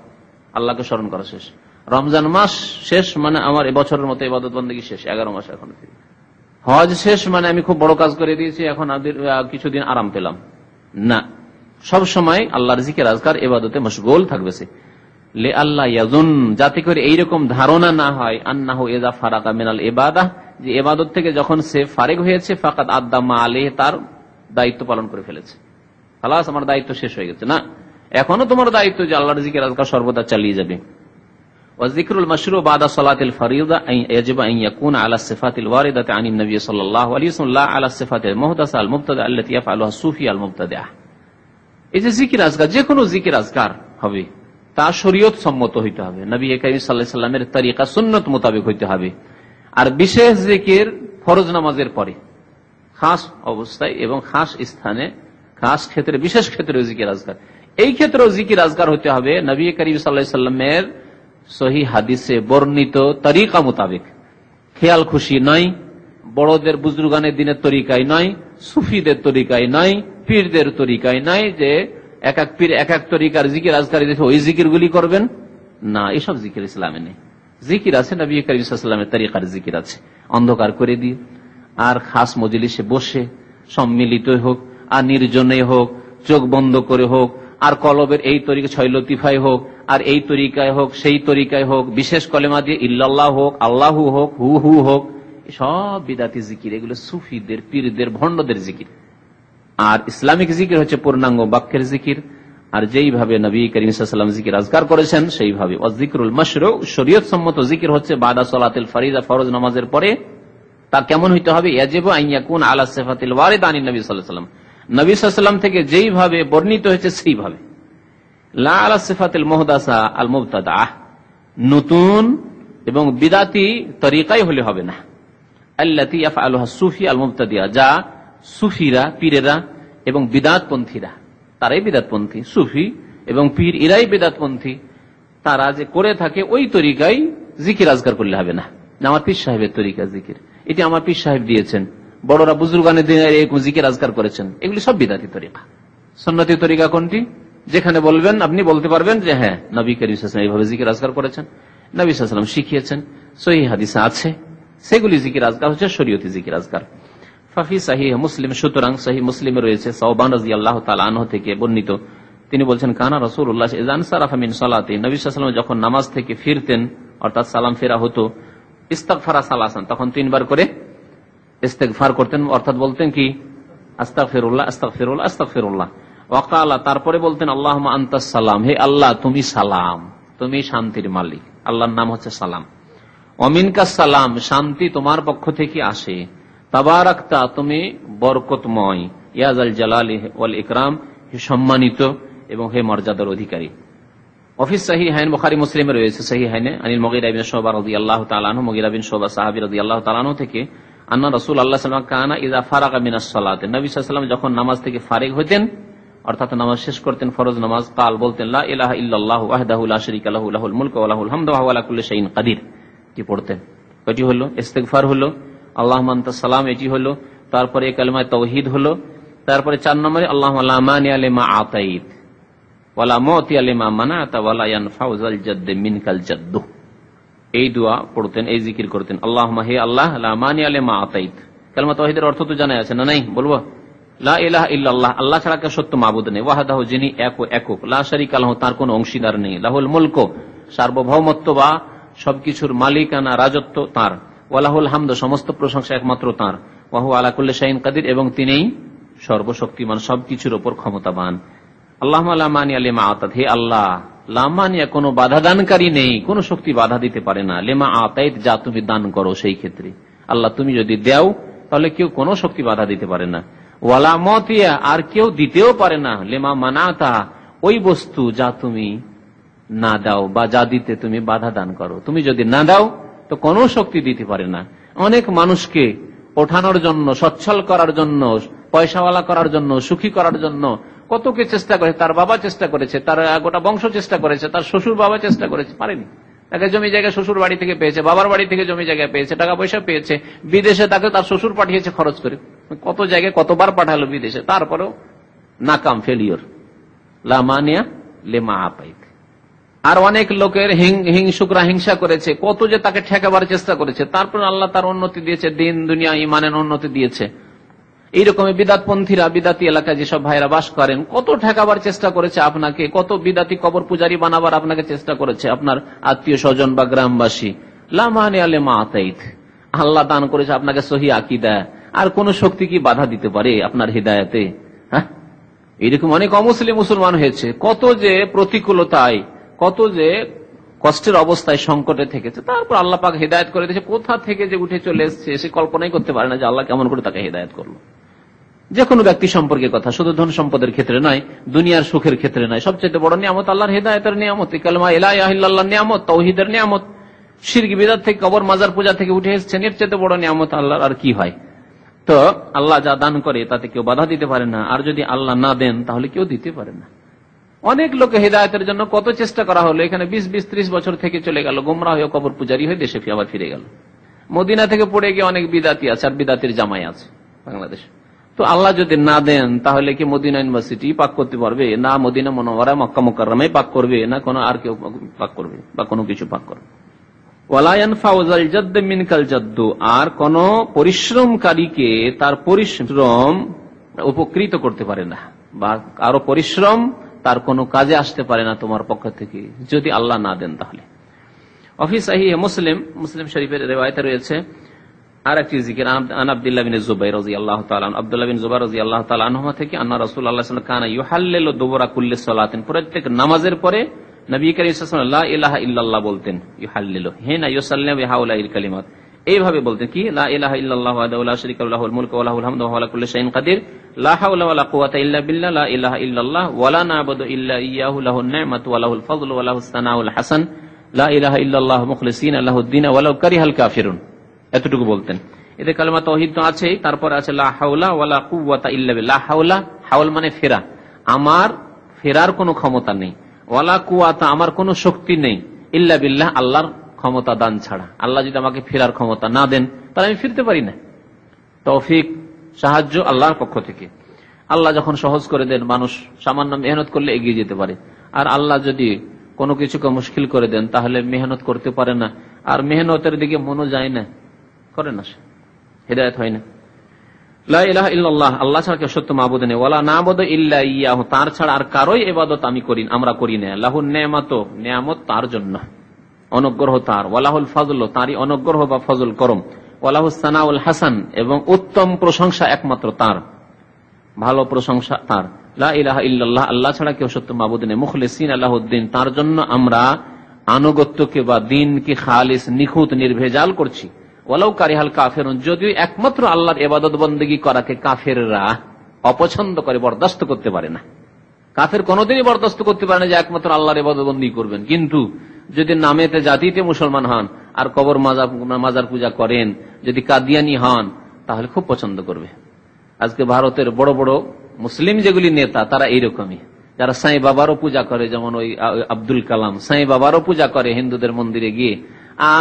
আল্লাহকে স্মরণ করা শেষ, রমজান মাস শেষ মানে আমার এই বছরের মতো ইবাদত বন্দেগী শেষ, এগারো মাস এখন, হজ শেষ মানে আমি খুব বড় কাজ করে দিয়েছি এখন কিছুদিন আরাম পেলাম না, সব সময় আল্লাহর জিকির আজকার ইবাদতে মশগুল থাকবে সে, লে আল্লাহ ইয়াজুন, যাতে করে এইরকম ধারণা না হয়, আন্নাহু ইযা ফারাকা মিনাল ইবাদাহ, যে ইবাদত থেকে যখন সে ফারেক হয়েছে, ফাকাদ আদ্দা মা আলাইহি, তার দায়িত্ব পালন করে ফেলেছে, খালাস আমার দায়িত্ব শেষ হয়ে গেছে, না এখনো তোমার দায়িত্ব যে আল্লাহর যিকির আজকার সর্বদা চালিয়ে যাবে। ওয়া যিকরুল মাশরু বাদা সালাতিল ফরিযা ইয়াজিবু আন ইয়াকুনা আলা সিফাতিল ওয়ারিদাতি আনিন নবী সাল্লাল্লাহু আলাইহি ওয়াসাল্লাম, লা আলা সিফাতিল মুহদাসা আল মুবতাদা আল্লাতী ইয়াফআলুহা সুফি আল মুবতাদা। এই যে যিকির আজকার, যে কোনো যিকির আজকার হবে তা শরীয়ত সম্মত হইতে হবে, নবী করিম সাল্লাল্লাহু আলাইহি সাল্লামের তরিকা সুন্নত মোতাবেক হইতে হবে। আর বিশেষ জিকির ফরজ নামাজের পরে খাস অবস্থায় এবং খাস স্থানে খাস ক্ষেত্রে বিশেষ ক্ষেত্রে জিকির আজকার, এই ক্ষেত্রে জিকির আজকার হতে হবে নবী করিম সাল্লাল্লাহু আলাইহি সাল্লামের সহি হাদিসে বর্ণিত তরিকা মোতাবেক। খেয়াল খুশি নয়, বড়দের বুজুর্গানের দিনের তরিকায় নয়, সুফিদের তরিকায় নয়, পীরদের তরিকায় নয় যে এক এক পীর এক এক তরিকার জিকির আজকার ওই জিকিরগুলি করবেন না, এসব জিকির ইসলামে নেই। জিকির আছে নবী করিম সাল্লাল্লাহু আলাইহি সাল্লামের তরিকার জিকির আছে, অন্ধকার করে দিয়ে আর খাস মজলিসে বসে সম্মিলিত হোক আর নির্জনে হোক, চোখ বন্ধ করে হোক, আর কলবের এই তরিকা ছয় লতিফায় হোক, আর এই তরিকায় হোক সেই তরিকায় হোক, বিশেষ কলেমা দিয়ে ইল্লাল্লাহ হোক, আল্লাহু হোক, হু হু হোক, সব বিদাতি জিকির। এগুলো সুফিদের পীরদের ভণ্ডদের জিকির। আর ইসলামিক জিকির হচ্ছে পূর্ণাঙ্গ বাক্যের জিকির। আর যেইভাবে নবী করিম সাল্লাল্লাহু আলাইহি ওয়াসাল্লাম জিকির আজকার করেছেন সেইভাবে ওয়াজিকরুল মাশরু শরীয়ত সম্মত জিকির হচ্ছে বাদা সালাতিল ফরিজা ফরজ নামাজের পরে। তা কেমন হইতে হবে? ইয়াজিবু আন ইয়াকুন আলা সিফাতিল ওয়ারিদ আন নবী সাল্লাল্লাহু আলাইহি ওয়াসাল্লাম, নবী সাল্লাল্লাহু আলাইহি ওয়াসাল্লাম থেকে যেইভাবে বর্ণিত হয়েছে সেইভাবে, লা আলা সিফাতিল মুহদাসা আল মুবতাদাহ, নতুন এবং বিদাতি তরিকায় হলে হবে না। আল্লাতী ইয়াফআলুহা সুফি আল মুবতাদিয়া, যা সুফিরা পীরেরা এবং বিদাতপন্থীরা, তারাই বিদাতপন্থী। সুফি এবং পীর এরাই বিদাতপন্থী, তারা যে করে থাকে ওই তরিকায় জিকির আজকার করলে হবে না। আমার পীর সাহেবের তরিকা জিকির, এটি আমার পীর সাহেব দিয়েছেন, বড়রা বুজুর্গানের দিনের এরকম জিকির আজকার করেছেন, এগুলি সব বিদাতি তরিকা। সুন্নতি তরিকা কোনটি? যেখানে বলবেন আপনি বলতে পারবেন যে হ্যাঁ নবী করিম সাল্লাল্লাহু আলাইহি ওয়াসাল্লাম এইভাবে জিকির আজকার করেছেন, নবী সাল্লাল্লাহু আলাইহি ওয়াসাল্লাম শিখিয়েছেন, সহি হাদিসে আছে, সেগুলি জিকির আজকার হচ্ছে শরীয়তি জিকির আজকার। ফাফি সাহিহ মুসলিম, সুতরাং সহিহ মুসলিমে রয়েছে সাওবান রাদিয়াল্লাহু তাআলা আনহু থেকে বর্ণিত, তিনি বলছেন কানা রাসূলুল্লাহ ইযান সারাফা মিন সালাতি, নবী সাল্লাল্লাহু আলাইহি ওয়াসাল্লাম যখন নামাজ থেকে ফিরতেন অর্থাৎ সালাম ফেরা হতো, ইস্তিগফারা সালাসান, তখন তিনবার করে ইস্তিগফার করতেন, অর্থাৎ বলতেন কি আস্তাগফিরুল্লাহ আস্তাগফিরুল্লাহ আস্তাগফিরুল্লাহ, ওয়া ক্বালা, তারপরে বলতেন আল্লাহুম্মা আনতাস সালাম, হে আল্লাহ তুমি সালাম, তুমি শান্তির মালিক, আল্লাহর নাম হচ্ছে সালাম। ওয়া মিনকাস সালাম, শান্তি তোমার পক্ষ থেকে আসে। তাবারাকতা, তুমি বরকতময়। ইয়া যাল জালালি ওয়াল ইকরাম, হে সম্মানিত এবং হে মর্যাদার অধিকারী। অফিস সহিহাইন বুখারী মুসলিমে রয়েছে সহিহাইনে আনিল মুগীরা ইবনে শুবা রাদিয়াল্লাহু তাআলা আনহু, মুগীরা বিন শুবা সাহাবী রাদিয়াল্লাহু তাআলা আনহু থেকে, আন্না রাসূলুল্লাহ সাল্লাল্লাহু আলাইহি ওয়াসাল্লাম কানা ইযা ফারাগা মিনাস সালাত, নবী সাল্লাল্লাহু আলাইহি ওয়াসাল্লাম যখন নামাজ থেকে ফারিগ হতেন অর্থাৎ নামাজ শেষ করতেন ফরজ নামাজ, কাল বলতেন লা ইলাহা ইল্লাল্লাহু ওয়াহদাহু লা শারীকা লাহু লাহুল মুলকু ওয়া লাহুল হামদু ওয়া হুয়া আলা কুল্লি শাইইন কাদির। কি পড়তেন? কয়টি হলো? ইস্তিগফার হলো, আল্লাহুম্মা আনতাস সালাম এটি হলো, তারপরে কালেমা তাওহীদ হলো, তারপরে চার নম্বরে আল্লাহুম্মা লা মানিআ লিমা আতাইত ওয়া লা মুতিয়া লিমা মানাতা ওয়া লা ইয়ানফাউ যাল জাদ্দ মিনকাল জাদ্দ, এই দোয়া পড়তেন, এই জিকির করতেন। আল্লাহুম্মা, হে আল্লাহ, লা মানিআ লিমা আতাইত, কালেমা তাওহীদের অর্থ তো জানা আছে না? নাই বলবো, লা ইলাহা ইল্লাল্লাহ, আল্লাহ ছাড়া কেউ সত্য মাবুদ নেই, ওয়াহদাহু, যিনি এক ও একক, লা শারীকা লাহু, তার কোনো অংশীদার নেই, লাহুল মুলক, সার্বভৌমত্ব বা সবকিছুর মালিকানা রাজত্ব তার, ওয়ালাহুল হামদ, সমস্ত প্রশংসা একমাত্র তাঁর, ওয়াহু আলা কুল্লি শাইইন কাদির, এবং তিনিই সর্বশক্তিমান, সবকিছুর ওপর ক্ষমতাবান। আল্লাহুম্মা লা মানিআ লিমা আতাত, হে আল্লাহ, লা মানিআ, কোনো বাধাদানকারী নেই, কোনো শক্তি বাধা দিতে পারে না, লিমা আতাইত, যা তুমি দান করো সেই ক্ষেত্রে, আল্লাহ তুমি যদি দাও তাহলে কেউ কোনো শক্তি বাধা দিতে পারে না, ওয়ালা মুতিয়া, আর কেউ দিতেও পারে না, লিমা মানাতা, ওই বস্তু যা তুমি না দাও বা যা দিতে তুমি বাধা দান করো, তুমি যদি না দাও তো কোনো শক্তি দিতে পারে না। অনেক মানুষকে ওঠানোর জন্য, সচ্ছল করার জন্য, পয়সাওয়ালা করার জন্য, সুখী করার জন্য কত কে চেষ্টা করে, তার বাবা চেষ্টা করেছে, তার গোটা বংশ চেষ্টা করেছে, তার শ্বশুর বাবা চেষ্টা করেছে, পারেনি। তাকে জমি জায়গা শ্বশুর বাড়ি থেকে পেয়েছে, বাবার বাড়ি থেকে জমি জায়গা পেয়েছে, টাকা পয়সা পেয়েছে, বিদেশে তাকে তার শ্বশুর পাঠিয়েছে খরচ করে, কত জায়গায় কতবার পাঠালো বিদেশে, তারপরেও নাকাম, ফেলিওর, লা মানিআ লিমা আতাইত। আর অনেক লোকের হিংসুকরা হিংসা করেছে, কত যে তাকে ঠেকাবার চেষ্টা করেছে, তারপর আল্লাহ তার উন্নতি দিয়েছে, দিন দুনিয়া ইমানের উন্নতি দিয়েছে। এইরকম বিদাতপন্থীরা, বিদাতি এলাকায় যেসব ভাইরা বাস করেন, কত ঠেকাবার চেষ্টা করেছে আপনাকে, কত বিদাতি কবর পূজারী বানাবার আপনাকে চেষ্টা করেছে আপনার আত্মীয় স্বজন বা গ্রামবাসী। লা মানিআ লিমা আতাইত, আল্লাহ দান করেছে আপনাকে সহি আকীদা, আর কোন শক্তি কি বাধা দিতে পারে আপনার হিদায়াতে? হ্যাঁ, এইরকম অনেক অমুসলিম মুসলমান হয়েছে, কত যে প্রতিকূলতায়, কত যে কষ্টের অবস্থায়, সংকটে থেকেছে, তারপর আল্লাহ পাক হেদায়েত করে দিয়েছে, কোথা থেকে যে উঠে চলে এসেছে সে কল্পনাই করতে পারে না যে আল্লাহ কেমন করে তাকে হেদায়েত করলো। যে কোনো ব্যক্তি সম্পর্কে কথা, শুধু ধন সম্পদের ক্ষেত্রে নয়, দুনিয়ার সুখের ক্ষেত্রে নয়, সবচেয়ে বড় নিয়ামত আল্লাহর হেদায়েতের নিয়ামত, কালেমা লা ইলাহা ইল্লাল্লাহর নিয়ামত, তাওহীদের নিয়ামত, শিরক বিদআত থেকে, কবর মাজার পূজা থেকে উঠে এসেছেন, এর চেয়ে বড় নিয়ামত আল্লাহর আর কি হয়? তো আল্লাহ যা দান করে তাতে কেউ বাধা দিতে পারে না, আর যদি আল্লাহ না দেন তাহলে কেউ দিতে পারে না। অনেক লোকে হেদায়েতের জন্য কত চেষ্টা করা হলো, এখানে বিশ বিশ ত্রিশ বছর থেকে চলে গেল, গোমরা হয়ে কবর পূজারি হয়ে দেশে আবার ফিরে গেল। মদিনা থেকে পড়ে গিয়ে অনেক বিদাতি আছে আর বিদাতির জামাই আছে বাংলাদেশ। তো আল্লাহ যদি না দেন তাহলে কি মদিনা ইউনিভার্সিটি পাক করতে পারবে, না মদিনা মুনাওয়ারা মক্কা মুকাররমায় পাক করবে, না কোনো আর কেউ পাক করবে বা কোনো কিছু পাক করবে। ওয়ালা ইয়ানফাউজাল জাদ্দ মিনকাল জাদ্দ, আর কোন পরিশ্রমকারীকে তার পরিশ্রম উপকৃত করতে পারে না বা কারো পরিশ্রম তার কোনো কাজে আসতে পারে না তোমার পক্ষ থেকে যদি আল্লাহ না দেন। তাহলে অফি সাহিহ মুসলিম মুসলিম শরীফের রিওয়ায়াতে রয়েছে আর একটি জিকির, আন আব্দুল্লাহ বিন জুবাইর রাদিয়াল্লাহু তাআলা আনহু, আব্দুল্লাহ বিন জুবাইর রাদিয়াল্লাহু তাআলা আনহু থেকে আন্না রাসূলুল্লাহ সাল্লাল্লাহু আলাইহি ওয়াসাল্লাম কানা ইউহাল্লিলু দুবরা কুল্লি সালাতিন, প্রত্যেক নামাজের পরে নবী করিম সাল্লাল্লাহু আলাইহি ওয়াসাল্লাম লা ইলাহা ইল্লাল্লাহ বলতেন, ইউহাল্লিলু হিনা ইউসাল্লিমু বিহাউলাইল কালিমাত, এইভাবে বলতেন কি লা ইলাহা ইল্লাল্লাহ ওয়াহদাহু লা শারীকা লাহু লাহুল মুলকু ওয়া লাহুল হামদু ওয়া হুয়া আলা কুল্লি শাইইন কাদির, লা হাওলা ওয়া লা কুওয়াতা ইল্লা বিল্লাহ, লা ইলাহা ইল্লাল্লাহ ওয়া লা না'বুদু ইল্লা ইয়াহু লাহুন নি'মাতু ওয়া লাহুল ফাযলু ওয়া লাহুস সানাউল হাসান, লা ইলাহা ইল্লাল্লাহ মুখলিসিনা লাহুদ্দিন ওয়া লাউ কারিহাল কাফিরুন, এতটুকু বলতেন। এতে কালেমা তাওহীদ তো আছে, তারপর আছে লা হাওলা ওয়ালা কুওয়াতা ইল্লা বিল্লাহ, হাওলা হাওল মানে ফেরা, আমার ফেরার কোনো ক্ষমতা নেই, ওয়ালা কুওয়াতা আমার কোনো শক্তি নেই, ইল্লা বিল্লাহ আল্লাহর ক্ষমতা দান ছাড়া, আল্লাহ যদি আমাকে ফেরার ক্ষমতা না দেন তাহলে আমি ফিরতে পারি না, তৌফিক সাহায্য আল্লাহর পক্ষ থেকে। আল্লাহ যখন সহজ করে দেন মানুষ সামান্য মেহনত করলে এগিয়ে যেতে পারে, আর আল্লাহ যদি কোনো কিছুকে মুশকিল করে দেন তাহলে মেহনত করতে পারে না, আর মেহনতের দিকে মনও যায় না, করে না, সে হেদায়েত হয় না। লা ইলাহা ইল্লাল্লাহ, আল্লাহ ছাড়া কেউ সত্য মাবুদ নেই, ওয়ালা না'বুদু ইল্লা ইয়াহু, তার ছাড়া আর কারোই ইবাদত আমি করি আমরা করি না, লাহুন নি'মাতু, নিয়ামত তার জন্য, অনুগ্রহ তার, ওয়া লাহুল ফাযলু, তারই অনুগ্রহ বা ফজল করম, ওয়া লাহুস সানাউল হাসান, এবং উত্তম প্রশংসা একমাত্র তার, ভালো প্রশংসা তার। লা ইলাহা ইল্লাল্লাহ, আল্লাহ ছাড়া কেউ সত্য মাবুদ নেই, মুখলিসিনা লাহুদ্দিন, তার জন্য আমরা আনুগত্যকে বা দ্বীনকে খালিস নিখুঁত নির্ভেজাল করছি, ওয়ালাউ কারিহাল কাফিরুন, যদিও একমাত্র আল্লাহর ইবাদত বন্দেগী করাকে কাফেররা অপছন্দ করে, বরদাস্ত করতে পারে না। কাফের কোনোদিনই বরদাস্ত করতে পারে না যে একমাত্র আল্লাহর ইবাদত বন্দেগী করবেন, কিন্তু যদি নামেতে জাতিতে মুসলমান হন আর কবর মাজার মাজার পূজা করেন, যদি কাদিয়ানি হন তাহলে খুব পছন্দ করবে। আজকে ভারতের বড় বড় মুসলিম যেগুলি নেতা তারা এইরকমই, যারা সাঁই বাবারও পূজা করে, যেমন ওই আব্দুল কালাম সাঁই বাবারও পূজা করে হিন্দুদের মন্দিরে গিয়ে,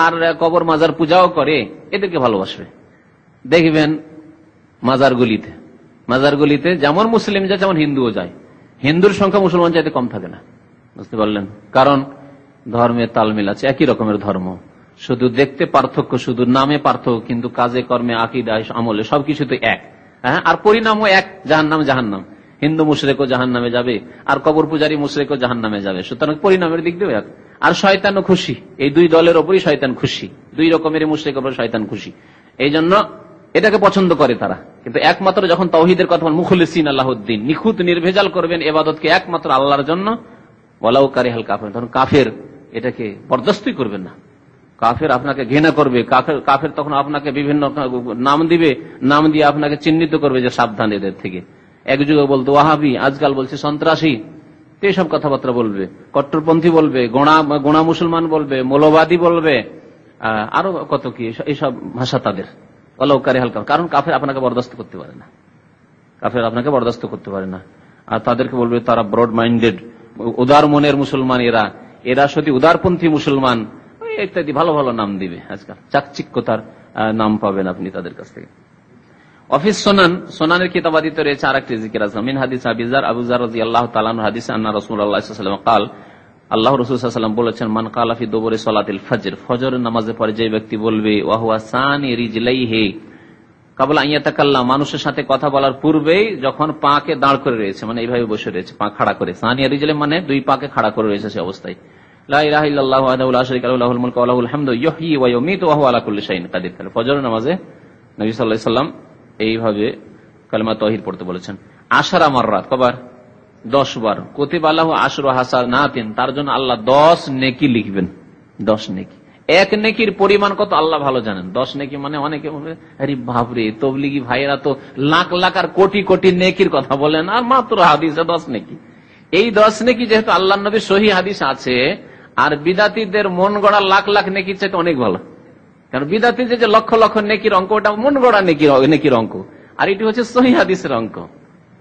আর কবর মাজার পূজাও করে, এদেরকে ভালোবাসবে। দেখবেন মাজারগুলিতে মাজারগুলিতে যেমন মুসলিম যায় যেমন হিন্দুও যায়, হিন্দুর সংখ্যা মুসলমান চাইতে কম থাকে না, বুঝতে পারলেন, কারণ ধর্মের তালমিল আছে, একই রকমের ধর্ম, শুধু দেখতে পার্থক্য, শুধু নামে পার্থক্য, কিন্তু কাজে কর্মে আকীদা আমলে সবকিছুতে এক, হ্যাঁ, আর পরিণামও এক, জাহান্নাম জাহান্নাম, হিন্দু মুশরিকও জাহান্নামে যাবে আর কবর পূজারী মুশরিকও জাহান্নামে যাবে, সুতরাং পরিণামের দিক দিয়ে এক। আর শয়তানও খুশি, এই দুই দলের ওপরই শয়তান খুশি, দুই রকমের মুশরিকের ওপর শয়তান খুশি, এই জন্য এটাকে পছন্দ করে তারা। কিন্তু একমাত্র যখন তাওহীদের কথা বলেন, মুখলিসিন আল্লাহউদ্দিন, নিখুঁত নির্ভেজাল করবেন ইবাদতকে একমাত্র আল্লাহর জন্য, ওয়ালাউ কারিহাল কাফিরুন, তখন কাফের এটাকে বরদাস্তই করবেন না, কাফের আপনাকে ঘৃণা করবে, কাফের কাফের তখন আপনাকে বিভিন্ন নাম দিবে, নাম দিয়ে আপনাকে চিহ্নিত করবে যে সাবধান এদের থেকে। এক যুগে বলতো ওয়াহাবি, আজকাল বলছে সন্ত্রাসী, এইসব কথাবার্তা বলবে, কট্টরপন্থী বলবে, গোনা গোনা মুসলমান বলবে, মৌলবাদী বলবে, আরো কত কি এইসব ভাষা তাদের, অলৌকারে হালকা, কারণ কাফের আপনাকে বরদাস্ত করতে পারে না, কাফের আপনাকে বরদাস্ত করতে পারে না। আর তাদেরকে বলবে তারা ব্রড মাইন্ডেড, উদার মনের মুসলমান, এরা এরা সত্যি উদারপন্থী মুসলমান, ইত্যাদি ভালো ভালো নাম দিবে, আজকাল চাকচিক্যতার নাম পাবেন আপনি তাদের কাছ থেকে। অফিস সোনান সোনানের কিতাবাদিত রয়েছে আর একটি জিকির আছে, মিন হাদিস আবি যার, আবু যার রাদিয়াল্লাহু তাআলা আনহু হাদিস, আন্না রাসূলুল্লাহ সাল্লাল্লাহু আলাইহি ওয়াসাল্লাম قال, আল্লাহর রাসূল সাল্লাল্লাহু আলাইহি ওয়াসাল্লাম বলেছেন, মান ক্বালা ফি দুবুরি সালাতিল ফজর, ফজরের নামাজের পরে যে ব্যক্তি বলবে, ওয়া হুয়া সানি রিজলাইহি ক্বাবলা আন ইয়াতাকাল্লাম, মানুষের সাথে কথা বলার পূর্বেই যখন পাকে দাঁড় করে রয়েছে, মানে এইভাবে বসে রয়েছে, পা খাড়া করে, সানি রিজলাই মানে দুই পাকে খাড়া করে রয়েছে সেই অবস্থায়, লা ইলাহা ইল্লাল্লাহ ওয়াহদাহু লা শারীকা লাহু লাহুল মুলকু ওয়া লাহুল হামদু ইউহয়ী ওয়া ইউমীতু ওয়া হুয়া আলা কুল্লি শাইইন কাদির। ফজরের নামাজে নবী সাল্লাল্লাহু আলাইহি ওয়াসাল্লাম এইভাবে কালেমা তাওহীদ পড়তে বলেছেন। আশারা মাররাত, কবার দশ বার, কুতিবা লাহু আশরু হাসানাতিন, তার জন্য আল্লাহ দশ নেকি লিখবেন, দশ নেকি, এক নেকির পরিমাণ কত আল্লাহ ভালো জানেন। দশ নেকি মানে অনেকে বলে আরে বাপরে তবলিগি ভাইরা তো লাখ লাখ আর কোটি কোটি নেকির কথা বলেন, আর মাত্র হাদিসে দশ নেকি। এই দশ নেকি যেহেতু আল্লাহর নবীর সহিহ হাদিস আছে, আর বিদাতীদের মন গড়া লাখ লাখ নেকির চাইতে অনেক ভালো, কারণ বিদাতি যে লক্ষ লক্ষ নেকির অঙ্ক, ওটা মন গড়া নেকির নেকির অঙ্ক, আর এটি হচ্ছে সহিহ হাদিসের অঙ্ক।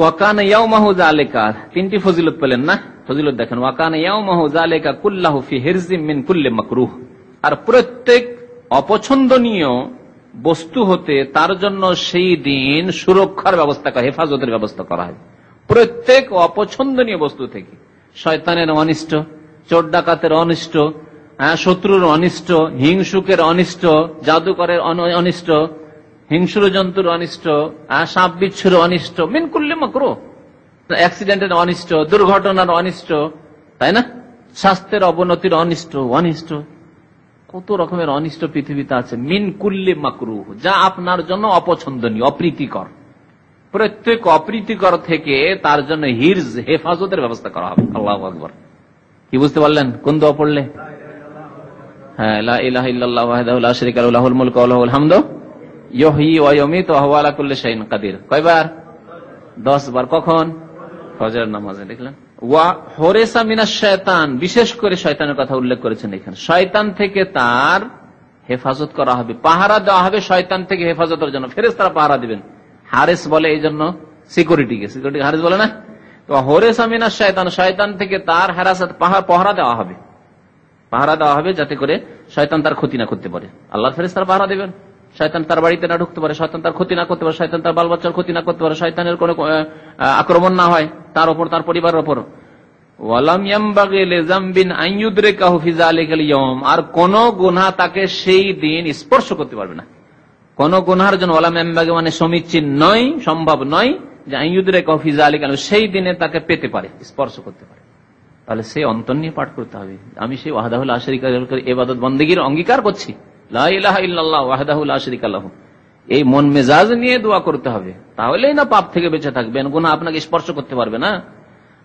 ওয়াকানা ইয়াউমাহু যালিকা, তিনটি ফজিলত পেলেন না? ফজিলত দেখেন, ওয়াকানা ইয়াউমাহু যালিকা কুল্লাহু ফি হিরজিম মিন কুল্লি মাকরুহ, আর প্রত্যেক অপছন্দনীয় বস্তু হতে তার জন্য সেই দিন সুরক্ষার ব্যবস্থা করা, হেফাজতের ব্যবস্থা করা হয় প্রত্যেক অপছন্দনীয় বস্তু থেকে। শয়তানের অনিষ্ট, চোর ডাকাতের অনিষ্ট, শত্রুর অনিষ্ট, হিংসুকের অনিষ্ট, জাদুকরের অনিষ্ট, হিংস্র জন্তুর অনিষ্ট, সাপ বিচ্ছুর অনিষ্ট, মিন কুল্লি মাকরুহ, অ্যাক্সিডেন্টের অনিষ্ট, দুর্ঘটনার অনিষ্ট, তাই না? স্বাস্থ্যের অবনতির অনিষ্ট, অনিষ্ট কত রকমের অনিষ্ট পৃথিবীতে আছে। মিন কুল্লি মাকরুহ, যা আপনার জন্য অপছন্দনীয়, অপ্রীতিকর, প্রত্যেক অপ্রীতিকর থেকে তার জন্য হিরজ, হেফাজতের ব্যবস্থা করা হবে। আল্লাহু আকবার। কি বুঝতে পারলেন কোন দোয়া পড়লে? হ্যাঁ, লা ইলাহা ইল্লাল্লাহু ওয়াহদাহু লা শারীকা লাহু লাহুল মুলকু ওয়া লাহুল হামদু ইউহয়ী ওয়া ইউমীতু ওয়া হুয়া আলা কুল্লি শাইইন কাদির। কয়বার? দশ বার। কখন? ফজরের নামাজে। দেখলেন, ওয়া হুরিসা মিনাশ শয়তান, বিশেষ করে শয়তানের কথা উল্লেখ করেছেন এখানে। শয়তান থেকে তার হেফাজত করা হবে, পাহারা দেওয়া হবে শয়তান থেকে হেফাজতের জন্য, ফেরেশতারা পাহারা দিবেন। হারেস বলে এইজন্য সিকিউরিটিকে, সিকিউরিটি হারেস বলে না। তো হুরিসা মিনাশ শয়তান, শয়তান থেকে তার হেরাসত, পাহারা দেওয়া হবে, পাহারা দেওয়া হবে যাতে করে শয়তান তার ক্ষতি না করতে পারে। আল্লাহর ফেরেশতারা পাহারা দিবেন, শয়তান তার বাড়িতে না ঢুকতে পারে, শয়তান তার ক্ষতি না করতে পারে, শয়তান তার বাল বাচ্চার ক্ষতি না করতে পারে, শয়তানের কোনো আক্রমণ না হয় তার উপর, তার পরিবারের উপর। ওয়ালাম ইয়ামবাগি লিযামবিন আন ইউদরিকাহু ফি যালিকাল ইয়াম, আর কোন গুনাহ তাকে সেই দিন স্পর্শ করতে পারবে না। কোন গুনাহর জন্য ওয়ালাম ইয়ামবাগি মানে সমীচীন নয়, সম্ভব নয় যে আন ইউদরিকাহু ফি যালিকাল, সেই দিনে তাকে পেতে পারে, স্পর্শ করতে পারে। তাহলে সেই অন্তর নিয়ে পাঠ করতে হবে। আমি সেই ওয়াহদাহু লা শারীকা লাহু ইবাদত বন্দেগীর অঙ্গীকার করছি, লা ইলাহা ইল্লাল্লাহ ওয়াহদাহু লা শারীকা লাহু, এই মন মেজাজ নিয়ে দোয়া করতে হবে, তাহলেই না পাপ থেকে বেঁচে থাকবেন, গুনাহ আপনাকে স্পর্শ করতে পারবে না।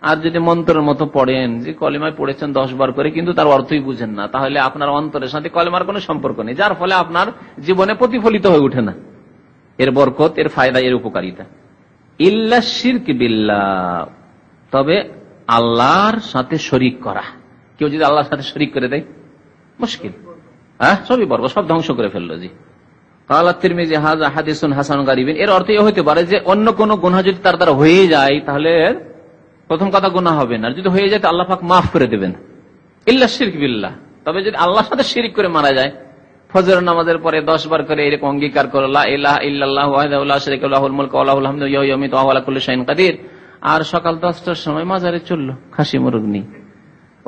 আর যদি মন্ত্রের মতো পড়েন, যে কলেমায় পড়েছেন দশ বার করে কিন্তু তার অর্থই বুঝেন না, তাহলে আপনার অন্তরের সাথে কলেমার কোনো সম্পর্ক নেই, যার ফলে আপনার জীবনে প্রতিফলিত হয়ে ওঠে না এর বরকত, এর ফায়দা, এর উপকারিতা। ইল্লা শিরক বিল্লাহ, তবে আল্লাহর সাথে শরীক করা। কেউ যদি আল্লাহর সাথে শরীক করে দেয়, মুশকিল, হ্যাঁ সবই বরবাদ, সব ধ্বংস করে ফেললো। জি কালা তিরমিজি হাযা হাদিসুন হাসান গারিবিন, এর অর্থ এই হতে পারে যে অন্য কোন গুনাহ যদি তার দ্বারা হয়ে যায়, তাহলে প্রথম কথা গুনাহ হবে না, যদি হয়ে যায় তো আল্লাহ পাক মাফ করে দেবেন। ইল্লা শিরক বিল্লাহ, তবে যদি আল্লাহর সাথে শিরক করে মারা যায়, ফজরের নামাজের পরে দশ বার করে এরকম অঙ্গীকার করো, লা ইলাহা ইল্লাল্লাহু ওয়াহদাহু লা শারীকা লাহুল মুলকু ওয়া লাহুল হামদু ইয়া ইয়ামীতু ওয়া হুয়া আলা কুল্লি শাইইন কাদির, আর সকাল দশটার সময় মাজারে চললো, খাসি মুরগ নেই,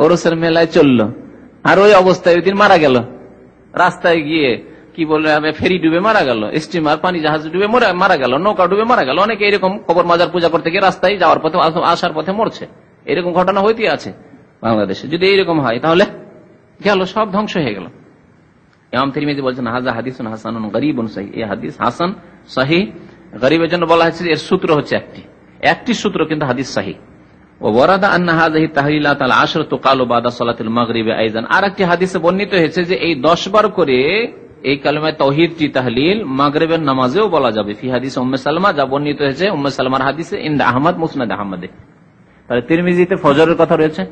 ওরসের মেলায় চললো, আর ওই অবস্থায় ওইদিন মারা গেল, রাস্তায় গিয়ে কি বলবে, ফেরি ডুবে মারা গেল, স্টিমার পানি জাহাজ ডুবে মারা গেল, নৌকা ডুবে মারা গেল, অনেকে এরকম কবর মাজার পূজা করতে গিয়ে রাস্তায় যাওয়ার পথে, আসার পথে মরছে, এরকম ঘটনা হইতে আছে বাংলাদেশে। যদি এইরকম হয় তাহলে গেল, সব ধ্বংস হয়ে গেল। ইমাম তিরমিজি বলছেন হাযা হাদিসুন হাসানুন গরীবুন সহিহ, এই হাদিস হাসান সহিহ, গরীবের জন্য বলা হয়েছে এর সূত্র হচ্ছে একটি, একটি সূত্র কিন্তু হাদিস সহিহ। ওয়া ওয়ারাদা আন্না হাযিহি তাহলিলাত আল আশর তুকালু বাদা সালাতিল মাগরিবি আইদান, আরেকটি হাদিসে বর্ণিত হয়েছে যে এই দশ বার করে এই কালেমায়ে তাওহীদটি তাহলিল মাগরিবের নামাজেও বলা যাবে। ফি হাদিস উম্মে সালমা, যা বর্ণিত হয়েছে উম্মে সালমার হাদিসে ইনদা আহমদ মুসনাদ আহমদে। তাহলে তিরমিজিতে ফজরের কথা রয়েছে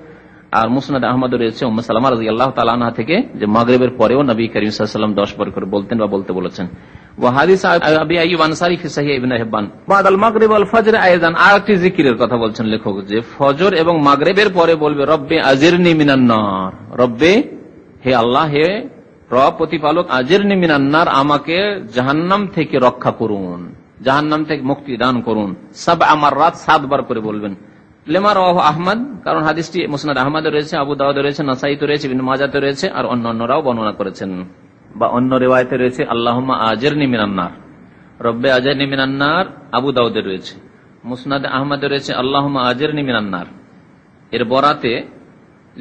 আর মুসনাদ আহমদে রয়েছে উম্মে সালমা রাদিয়াল্লাহু তাআলা আনহা থেকে যে মাগরিবের পরেও নবী করিম সাল্লাল্লাহু আলাইহি ওয়াসাল্লাম দশ বার করে বলতেন বা বলতে বলেছেন। ওয়া হাদিস আবি আইয়ুব আনসারী ফি সহিহ ইবনে হিব্বান বাদাল মাগরিব ওয়াল ফজর আইদান, আরেকটি জিকিরের কথা বলছেন লেখক যে ফজর এবং মাগরিবের পরে বলবে রব্বি আজিরনি মিনান নার, রব্বি হে আল্লাহ, হে রব প্রতিপালক, আজিরনি মিনান নার আমাকে জাহান্নাম থেকে রক্ষা করুন, জাহান্নাম থেকে মুক্তি দান করুন। সাবআ মাররাত, সাতবার করে বলবেন। লেমা রাওয়াহু আহমদ, কারণ হাদিসটি মুসনাদ আহমদে রয়েছে, আবু দাউদে রয়েছে, নাসাইতে রয়েছে, ইবনে মাজাতে রয়েছে, আর অন্যান্যরাও বর্ণনা করেছেন। বা অন্য রেওয়ায়েতে রয়েছে আল্লাহুম্মা আজিরনি মিনান নার, রব্বে আজিরনি মিনান নার, আবু দাউদে রয়েছে, মুসনাদ আহমদে রয়েছে আল্লাহুম্মা আজিরনি মিনান নার। এর বরাতে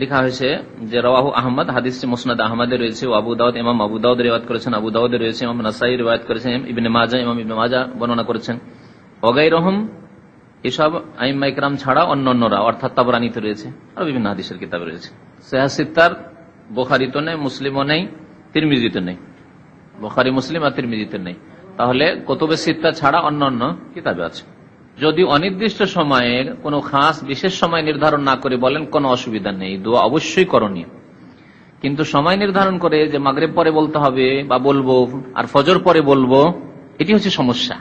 লেখা হয়েছে যে রাওয়াহু আহমদ, হাদিসটি মুসনাদ আহমদে রয়েছে ও আবু দাউদ, ইমাম আবু দাউদ রিওয়ায়াত করেছেন, আবু দাউদে রয়েছে, ইমাম নাসাই রিওয়ায়াত করেছেন, ইবনে মাজাহ, ইমাম ইবনে মাজাহ বর্ণনা করেছেন। ওয়াগাইরুহুম এসব আইম্মা ইকরাম ছাড়া অন্যান্যরা অর্থাৎ তাবরানিতে রয়েছে আর বিভিন্ন হাদিসের কিতাবে রয়েছে। সহিহ সিত্তার বুখারীতে নেই, মুসলিমও নেই, তিরমিজিতে নেই। বুখারী মুসলিম আর তিরমিজিতে নেই, তাহলে কুতুবে সিত্তা ছাড়া অন্যান্য কিতাবে আছে। যদি অনির্দিষ্ট সময়ের কোনো খাস বিশেষ সময় নির্ধারণ না করে বলেন কোনো অসুবিধা নেই, দোয়া অবশ্যই করণীয়। কিন্তু সময় নির্ধারণ করে যে মাগরিব পরে বলতে হবে বা বলবো আর ফজর পরে বলবো, এটি হচ্ছে সমস্যা,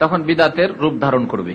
তখন বিদাতের রূপ ধারণ করবে।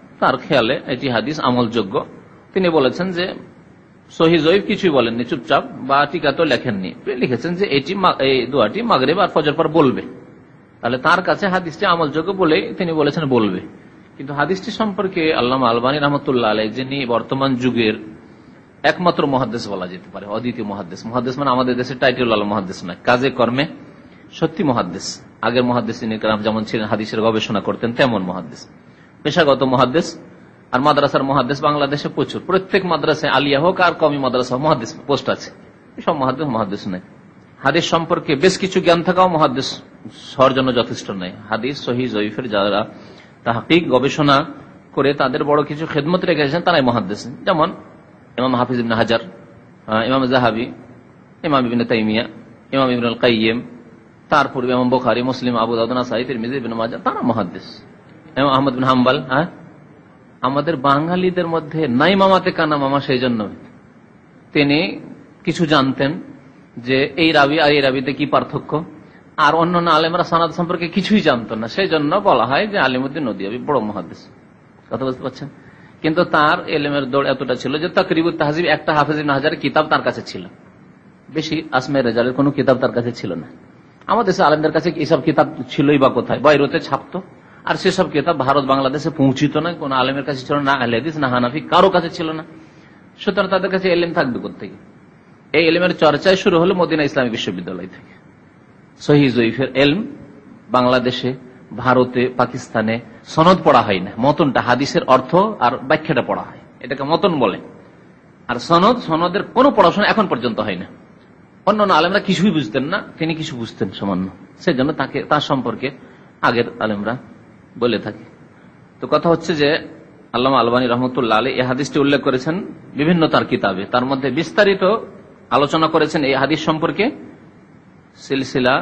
তার খেয়ালে এটি হাদিস আমলযোগ্য, তিনি বলেছেন যে সহি জয়ীফ কিছুই বলেননি, চুপচাপ বা টিকা তো লেখেননি, লিখেছেন যে এটি এই দোয়াটি মাগরিব আর ফজর পর বলবে। তাহলে তার কাছে হাদিসটি আমলযোগ্য বলে তিনি বলেছেন বলবে। কিন্তু হাদিসটি সম্পর্কে আল্লামা আলবানী রহমতুল্লাহ আলাইহি, যিনি বর্তমান যুগের একমাত্র মুহাদ্দিস বলা যেতে পারে, অদ্বিতীয় মুহাদ্দিস, মুহাদ্দিস মানে আমাদের দেশে টাইটেল আল মুহাদ্দিস নয়, কাজে কর্মে সত্যি মুহাদ্দিস। আগের মুহাদ্দিসিন কিরাম যেমন ছিলেন, হাদিসের গবেষণা করতেন, তেমন মুহাদ্দিস পেশাগত মুহাদ্দিস। আর মাদ্রাসার মুহাদ্দিস বাংলাদেশে প্রচুর, প্রত্যেক মাদ্রাসায় আলিয়া হোক আর কওমি মাদ্রাসা মুহাদ্দিস পোস্ট আছে। এসব মুহাদ্দিস মুহাদ্দিস নয়। হাদিস সম্পর্কে বেশ কিছু জ্ঞান থাকাও মুহাদ্দিস হওয়ার জন্য যথেষ্ট নয়। হাদিস সহিহ জয়ীফের যারা তাহকিক গবেষণা করে তাদের বড় কিছু খেদমত রেখে গেছেন, তারাই মুহাদ্দিস। যেমন ইমাম হাফিজ ইবনে হাজার, ইমাম যাহাবী, ইমাম ইবনে তাইমিয়া, ইমাম ইবনুল কাইয়িম, তার পূর্বে ইমাম বুখারী, মুসলিম, আবু দাউদ, নাসাঈ, তিরমিজি, ইবনে মাজাহ, তারা মুহাদ্দিস। ইমাম আহমদ বিন হাম্বল, হ্যাঁ আমাদের বাঙালিদের মধ্যে নাই মামাতে কানা মামা, সেই জন্য তিনি কিছু জানতেন যে এই রাবি আর এই রাবিতে কি পার্থক্য, আর অন্যান্য আলেমরা সনদ সম্পর্কে কিছুই জানতো না, সেই জন্য বলা হয় যে আলিমউদ্দিন নদিয়াবী বড় মুহাদ্দিস। কথা বুঝতে পারছেন? কিন্তু তার এলেমের দৌড় এতটা ছিল যে তাকরিবুত তাহজিব একটা হাফেজ ইবনে হাজারের কিতাব তার কাছে ছিল, বেশি আসমায়ে রেজালের কোনো কিতাব তার কাছে ছিল না। আমাদের দেশে আলেমদের কাছে এইসব কিতাব ছিলই বা কোথায়, বাইরেতে ছাপতো, আর সেসব কিতাব ভারত বাংলাদেশে পৌঁছিত না, কোনো আলেমের কাছে ছিল না, আহলে হাদিস না হানাফি কারো কাছে ছিল না। সুতরাং তাদের কাছে এলেম থাকবে কোথেকে? এই এলেমের চর্চায় শুরু হলো মদিনা ইসলামী বিশ্ববিদ্যালয় থেকে। সহিহ জয়ীফের এলম বাংলাদেশে, ভারতে, পাকিস্তানে সনদ পড়া হয় না, মতনটা, হাদিসের অর্থ আর ব্যাখ্যাটা পড়া হয়, এটাকে মতন বলে। আর সনদ, সনদের কোনো পড়াশোনা এখন পর্যন্ত হয় না। অন্যান্য আলেমরা কিছুই বুঝতেন না, তিনি কিছু বুঝতেন সামান্য, সেজন্য তাকে তার সম্পর্কে আগের আলেমরা বলে থাকে। তো কথা হচ্ছে যে আল্লামা আলবানী রহমতুল্লাহ আলাইহি এই হাদিসটি উল্লেখ করেছেন বিভিন্ন তার কিতাবে, তার মধ্যে বিস্তারিত আলোচনা করেছেন এই হাদিস সম্পর্কে, সিলসিলা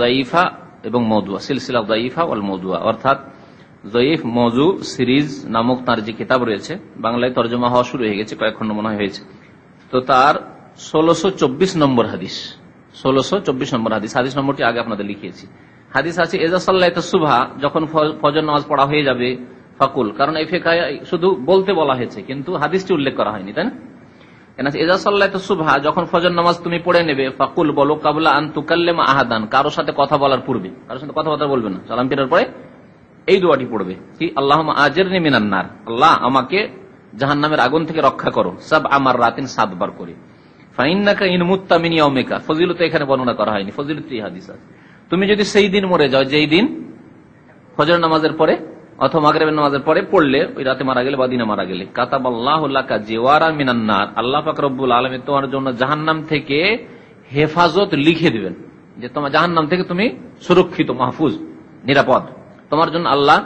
যায়ীফা এবং মওদুআ, সিলসিলা যায়ীফা ওয়াল মওদুআ, অর্থাৎ যায়ীফ মওযু সিরিজ নামক তার যে কিতাব রয়েছে, বাংলায় তর্জমা হওয়া শুরু হয়ে গেছে, কয়েক খণ্ড মনে হয় হয়েছে। তো তার ষোলশো চব্বিশ নম্বর হাদিস, ষোলশো চব্বিশ নম্বর হাদিস, হাদিস নম্বরটি আগে আপনাদের লিখিয়েছি। হাদিস আছে ইজা সাল্লাইতা সুবহা, যখন ফজর নামাজ পড়া হয়ে যাবে ফাকুল, কারণ এই ফিকায় শুধু বলতে বলা হয়েছে কিন্তু হাদিসটি উল্লেখ করা হয়নি, তাই না? ইজা সাল্লাইতা সুবহা, যখন ফজর নামাজ তুমি পড়ে নেবে, ফাকুল বলো, ক্বাবলা আন তুকাল্লিমা আহাদান, কারো সাথে কথা বলার পূর্বে, কারো সাথে কথাবার্তা বলবে না, সালাম ফেরার পরে এই দোয়াটি পড়বে কি আল্লাহুম্মা আজিরনি মিনান নার, আল্লাহ আমাকে জাহান্নামের আগুন থেকে রক্ষা করো, সাব আমার রাতিন, সাতবার করে। ফাইন্নাকা ইন মুত্তা মিন ইয়াউমিকা, ফজিলত এখানে বর্ণনা করা হয়নি, ফজিলত এই হাদিস আছে। তুমি যদি সেই দিন মরে যাও যেই দিন ফজর নামাজের পরে অথবা মাগরিবের নামাজের পরে পড়লে, ওই রাতে মারা গেলে বা দিনে মারা গেলে, কাতাবাল্লাহু লাকা জিওয়ারান মিনান নার, আল্লাহ পাক রব্বুল আলামিন তোমার জন্য জাহান্নাম থেকে হেফাজত লিখে দিবেন, যে তোমার জাহান্নাম থেকে তুমি সুরক্ষিত, মাহফুজ, নিরাপদ, তোমার জন্য আল্লাহ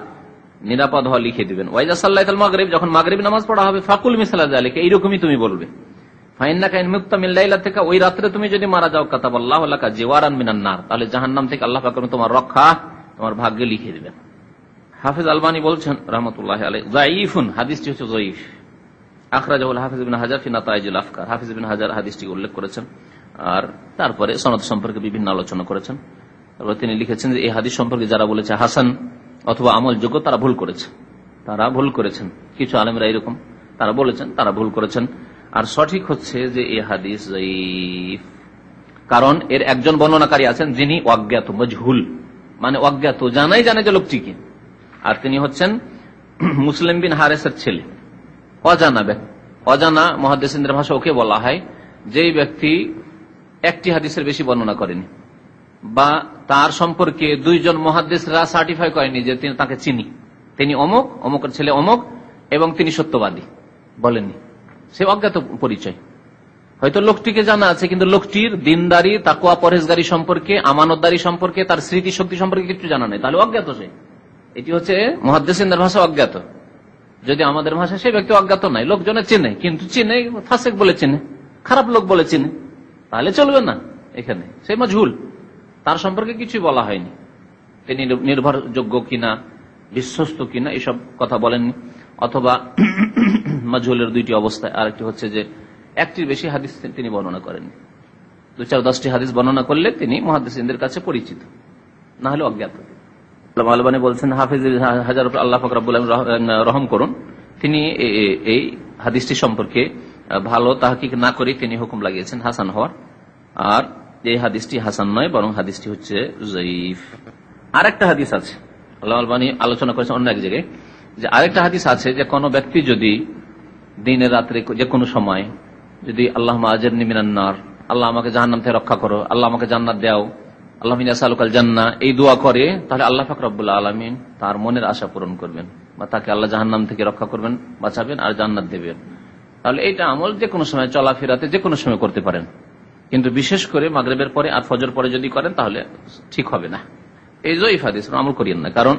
নিরাপদ হওয়া লিখে দিবেন। ওয়া ইযা সাল্লাইতাল মাগরিব, যখন মাগরিব নামাজ পড়া হবে, ফাকুল মিসলা যালিকা, এইরকমই তুমি বলবে। ফাইন্নাকা ইন মুত্তা মিন লাইলা, থেকে ওই রাতে তুমি যদি মারা যাও, কাতাবাল্লাহু লাকা জিওয়ারান মিনান নার, তাহলে জাহান্নাম থেকে আল্লাহ পাক তোমার রক্ষা, তোমার ভাগ্যে লিখে দিবেন। হাফেজ আলবানী বলছেন রাহমাতুল্লাহি আলাইহি, যায়ীফুন, হাদিসটি হচ্ছে যায়ীফ। আখরাজাহুল হাফেজ ইবনে হাজার ফি নাতাইজুল আফকার, হাফেজ ইবনে হাজার হাদিসটি উল্লেখ করেছেন, আর তারপরে সনদ সম্পর্কে বিভিন্ন আলোচনা করেছেন। তারপর তিনি লিখেছেন যে এই হাদিস সম্পর্কে যারা বলেছে হাসান অথবা আমলযোগ্য, তারা ভুল করেছে, তারা ভুল করেছেন, কিছু আলেমরা এরকম তারা বলেছেন, তারা ভুল করেছেন। আর সঠিক হচ্ছে যে এই হাদিস যায়ীফ, কারণ এর একজন বর্ণনাকারী আছেন যিনি অজ্ঞাত, মজহুল, মানে অজ্ঞাত, জানাই জানে যে লোকটিকে, আর তিনি হচ্ছেন মুসলিম বিন হারেসের ছেলে, অজানা অজানা মুহাদ্দিসিনদের ভাষা ওকে বলা হয় যেই ব্যক্তি একটি হাদিসের বেশি বর্ণনা করেনি বা তার সম্পর্কে দুইজন মুহাদ্দিসরা সার্টিফাই করেনি যে তিনি তাকে চিনি, তিনি অমুক, অমুকের ছেলে অমুক এবং তিনি সত্যবাদী বলেননি, সে অজ্ঞাত পরিচয়। হয়তো লোকটিকে জানা আছে কিন্তু লোকটির দিনদারি, তাকওয়া, পরহেজগারি সম্পর্কে, আমানতদারি সম্পর্কে, তার স্মৃতিশক্তি সম্পর্কে কিছু জানা নেই, তাহলে অজ্ঞাত সে। এটি হচ্ছে মুহাদ্দিসিনদের ভাষা অজ্ঞাত। যদি আমাদের ভাষা সেই ব্যক্তি অজ্ঞাত নাই, লোকজনে চেনে কিন্তু চেনে ফাসিক বলে চেনে, খারাপ লোক বলে চেনে, তাহলে চলবে না। এখানে সে মাজহুল, তার সম্পর্কে কিছুই বলা হয়নি, তিনি নির্ভরযোগ্য কিনা, বিশ্বস্ত কিনা এসব কথা বলেননি। অথবা মাজহুলের দুইটি অবস্থা, আরেকটি হচ্ছে যে একটির বেশি হাদিস তিনি বর্ণনা করেননি, দু চার দশটি হাদিস বর্ণনা করলে তিনি মুহাদ্দিসিনদের কাছে পরিচিত, না হলে অজ্ঞাত। আলবানী বলছেন হাফিজ হাজার আল্লাহ পাক রব্বুল আলামিন রহম করুন, তিনি এই হাদিসটি সম্পর্কে ভালো তাহকিক না করে তিনি হুকুম লাগিয়েছেন হাসান হওয়ার। আর এই হাদিসটি হাসান নয়, বরং হাদিসটি হচ্ছে যায়ীফ। আরেকটা হাদিস আছে, আল্লাহ আলবানী আলোচনা করেছেন অন্য এক জায়গায় যে আরেকটা হাদিস আছে যে কোনো ব্যক্তি যদি দিনে রাত্রে যে কোনো সময় যদি আল্লাহুম্মা আজরনি মিনান নার, আল্লাহ আমাকে জাহান্নাম থেকে রক্ষা করো, আল্লাহ আমাকে জান্নাত দাও, আল্লাহ মিন আসালুকাল জান্নাহ এই দোয়া করে, তাহলে আল্লাহ পাক রব্বুল আলামিন তার মনের আশা পূরণ করবেন বা তাকে আল্লাহ জাহান্নাম থেকে রক্ষা করবেন, বাঁচাবেন আর জান্নাত দেবেন। তাহলে এটা আমল যে কোনো সময় চলাফেরাতে যে কোনো সময় করতে পারেন, কিন্তু বিশেষ করে মাগরিবের পরে আর ফজর পরে যদি করেন তাহলে ঠিক হবে না। এই যায়ীফ হাদিস আমল করিয়েন না, কারণ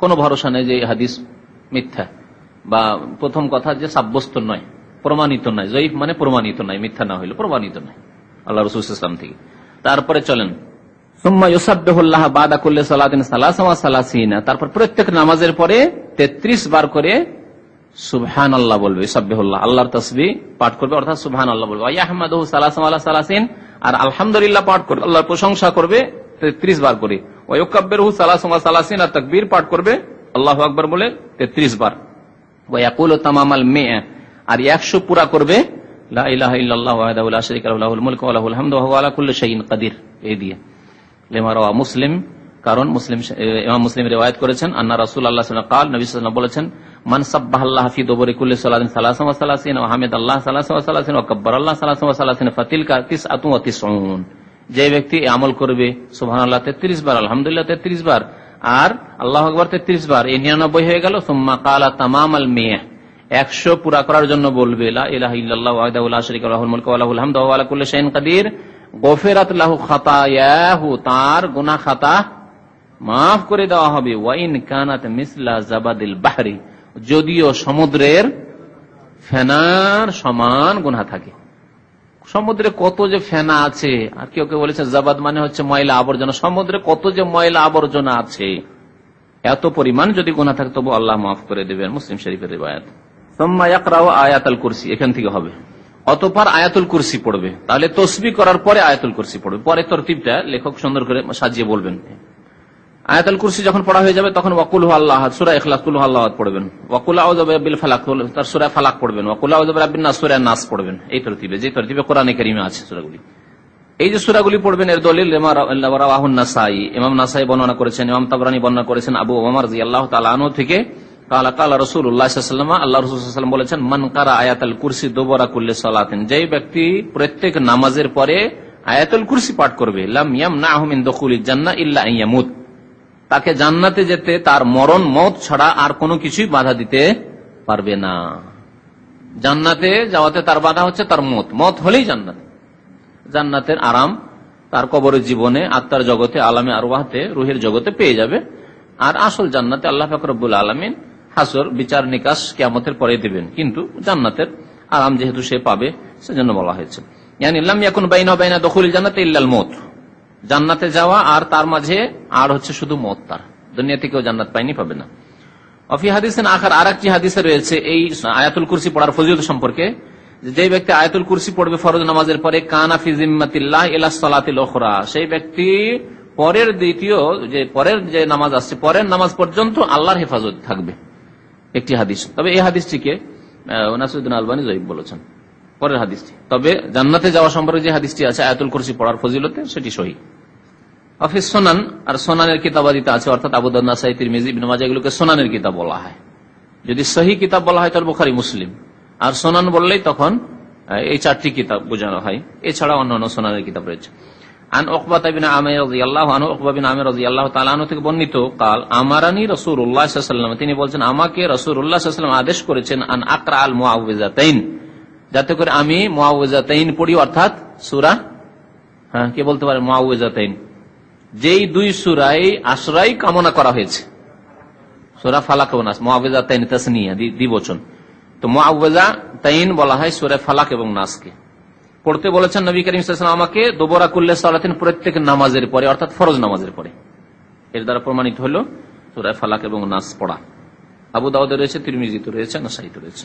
কোনো ভরসা নেই যে এই হাদিস মিথ্যা, বা প্রথম কথা যে সাব্যস্ত নয়, প্রমাণিত নয়। যায়ীফ মানে প্রমাণিত নয়, মিথ্যা না হইলে প্রমাণিত নয় আল্লাহ রাসূল সাল্লাল্লাহু আলাইহি ওয়াসাল্লাম থেকে। তারপরে চলেন সুম্মা ইউসাব্বিহুল্লাহ বাদা কুল্লি সালাতিন সালাসা ওয়া সালাসিনা, তারপর প্রত্যেক নামাজের পরে তেত্রিশ বার করে সুবহানাল্লাহ বলবে, ইউসাব্বিহুল্লাহ আল্লাহর তাসবিহ পাঠ করবে অর্থাৎ সুবহানাল্লাহ বলবে, ওয়া ইয়াহমাদুহু সালাসা ওয়া সালাসিন আর আলহামদুলিল্লাহ পাঠ করবে, আল্লাহর প্রশংসা করবে তেত্রিশ বার করে, ওয়া ইউকাব্বিরুহু সালাসা ওয়া সালাসিন আর তাকবীর পাঠ করবে আল্লাহু আকবার বলে তেত্রিশ বার, ওয়া ইয়াকুলু তামামাল মিআ আর একশো পুরা করবে লা ইলাহা ইল্লাল্লাহু ওয়াহদাহু লা শারীকা লাহু লাহুল মুলকু ওয়া লাহুল হামদু ওয়া হুয়া আলা কুল্লি শাইইন কাদির। এই দিয়ে লেমারাওয়া মুসলিম, কারণ মুসলিম ইমাম মুসলিম রিওয়ায়াত করেছেন আন্না রাসূলুল্লাহ সাল্লাল্লাহু আলাইহি ওয়াসাল্লাম قال নবী সাল্লাল্লাহু আলাইহি ওয়াসাল্লাম বলেছেন মান সাব্বাহাল্লাহু ফি দুবুরি কুল্লি সালাতিন সালাসান ওয়া সালাসিন ওয়া হামিদাল্লাহ সালাসান ওয়া সালাসিন ওয়া কাব্বারাল্লাহ সালাসান ওয়া সালাসিন ফাতিলকা তিসআতুন ওয়া তিসউন। যে ব্যক্তি এই আমল করবে সুবহানাল্লাহ তেত্রিশ বার, আলহামদুলিল্লাহ তেত্রিশ বার আর আল্লাহু আকবার তেত্রিশ বার, এই নিরানব্বই হয়ে গেল। সুম্মা ক্বালা তামামাল মিয়া একশো পুরা করার জন্য বলবে লা ইলাহা ইল্লাল্লাহ ওয়াহদাহু লা শারীকা লাহুল মুলকু ওয়া লাহুল হামদু ওয়া আলা কুল্লি শাইইন কাদির, গফিরাত লাহু খাতায়াহু তার গুনাহ খাতা মাফ করে দেওয়া হবে, ওয়া ইন কানাত মিসলা জাবাদিল বাহরি যদিও সমুদ্রের ফেনার সমান গুনাহ থাকে। সমুদ্রে কত যে ফেনা আছে, আর কেউ কেউ বলেছে জাবাদ মানে হচ্ছে ময়লা আবর্জনা, সমুদ্রে কত যে ময়লা আবর্জনা আছে, এত পরিমাণ যদি গুনাহ থাকে তবু আল্লাহ মাফ করে দেবেন, মুসলিম শরীফের রিওয়ায়াত। সুম্মা ইয়াকরাউ আয়াতুল কুরসি, এখান থেকে হবে অতঃপর আয়াতুল কুরসি পড়বে, তাহলে তাসবিহ করার পরে আয়াতুল কুরসি পড়বে, পরে তরতিবটা লেখক সুন্দর করে সাজিয়ে বলবেন। আয়াতুল কুরসি যখন পড়া হয়ে যাবে তখন ওয়া কুল হুয়াল্লাহু আহাদ সূরা ইখলাস কুল হুয়াল্লাহু আহাদ পড়বেন, ওয়া কুল আউযু বিরাব্বিল ফালাক তার সূরা ফালাক পড়বেন, ওয়া কুল আউযু বিরাব্বিন নাস সূরা নাস পড়বেন, এই তরতিবে যে তরতিবে কোরআনে কারীমে আছে সূরাগুলি। এই যে সূরাগুলি পড়বেন এর দলিল লিমা রাওয়াহুন নাসাঈ, ইমাম নাসাঈ বর্ণনা করেছেন, ইমাম তাবরানী বর্ণনা করেছেন আবু উমার রাদিয়াল্লাহু তাআলা আনহু থেকে কালা কালা রাসূলুল্লাহ সাল্লাল্লাহু আলাইহি ওয়াসাল্লাম আল্লাহর রাসূল সাল্লাল্লাহু আলাইহি ওয়াসাল্লাম বলেছেন মান কারা আয়াতুল কুরসি দুবরা কুল্লি সালাতিন, যে ব্যক্তি প্রত্যেক নামাজের পরে আয়াতুল কুরসি পাঠ করবে লাম ইয়ামনাহু মিন দুখুলিল জান্নাহ ইল্লা আন ইয়ামুত, তাকে জান্নাতে যেতে তার মরণ মওত ছাড়া আর কোনো কিছুই বাধা দিতে পারবে না। জান্নাতে যাওয়াতে তার বাধা হচ্ছে তার মওত, মওত হলেই জান্নাত, জান্নাতের আরাম তার কবরের জীবনে, আত্মার জগতে, আলামে আরওয়াহতে, রুহের জগতে পেয়ে যাবে। আর আসল জান্নাতে আল্লাহ পাক রব্বুল আলামিন হাসর বিচার নিকাশ কিয়ামতের পরে দিবেন, কিন্তু জান্নাতের আরাম যেহেতু সে পাবে সেজন্য বলা হয়েছে ইয়ানি লাম ইয়াকুন বাইনা বাইনা দুখুলিল জান্নাতি ইল্লাল মউত, জান্নাতে যাওয়া আর তার মাঝে আর হচ্ছে শুধু মওত, তার দুনিয়াতে কেউ জান্নাত পায়নি, পাবে না। অফি হাদিসিন আখার আরেকটি হাদিসে রয়েছে এই আয়াতুল কুরসি পড়ার ফজিলত সম্পর্কে, যে ব্যক্তি আয়াতুল কুরসি পড়বে ফরজ নামাজের পরে কানা ফি জিম্মাতিল্লাহ ইলা সালাতিল উখরা, সেই ব্যক্তি পরের দ্বিতীয় যে পরের যে নামাজ আসছে পরের নামাজ পর্যন্ত আল্লাহর হেফাজত থাকবে, একটি হাদিস। তবে এই হাদিসটিকে নাসিরুদ্দিন আলবানী যায়ীফ বলেছেন পরের হাদিসটি, তবে জান্নাতে যাওয়া সম্পর্কে যে হাদিসটি আছে আয়াতুল কুরসি পড়ার ফজিলতে সেটি সহিহ। আফিস সুনান আর সুনানের কিতাবাদিতে আছে অর্থাৎ আবু দাউদ, নাসাঈ, তিরমিজি, ইবনে মাজাহ এগুলোকে সুনানের কিতাব বলা হয়, যদি সহিহ কিতাব বলা হয় তাহলে বুখারী, মুসলিম, আর সোনান বললেই তখন এই চারটি কিতাব বোঝানো হয়, এছাড়া অন্যান্য সোনানের কিতাব রয়েছে। আন উকবা ইবনে আমির রাদিয়াল্লাহু আনহু উকবা ইবনে আমির রাদিয়াল্লাহু তাআলা আনহু থেকে বর্ণিত قال আমারানি রাসূলুল্লাহ সাল্লাল্লাহু আলাইহি ওয়াসাল্লাম, তিনি বলেন আমাকে রাসূলুল্লাহ সাল্লাল্লাহু আলাইহি ওয়াসাল্লাম আদেশ করেছেন আন আকরা আল মুআউযযাতাইন, যাতে করে আমি মুআউযযাতাইন পড়ি, অর্থাৎ সূরা, হ্যাঁ কে বলতে পারে মুআউযযাতাইন, যেই দুই সূরায় আশ্রয় কামনা করা হয়েছে, সূরা ফালাক ও নাস। মুআউযযাতাইন তাসনিয়া দ্বিবচন, তো মুআউযযাতাইন বলা হয় সূরা ফালাক এবং নাসকে। পড়তে বলেছেন নবী করিম সাল্লাল্লাহু আলাইহি ওয়াসাল্লাম আমাকে দুবরা কুল্লে সালাতিন, প্রত্যেক নামাজের পরে, অর্থাৎ ফরজ নামাজের পরে। এর দ্বারা প্রমাণিত হলো সূরা ফালাক এবং নাস পড়া। আবু দাউদে রয়েছে, তিরমিজিতে রয়েছে, নাসাইতে রয়েছে।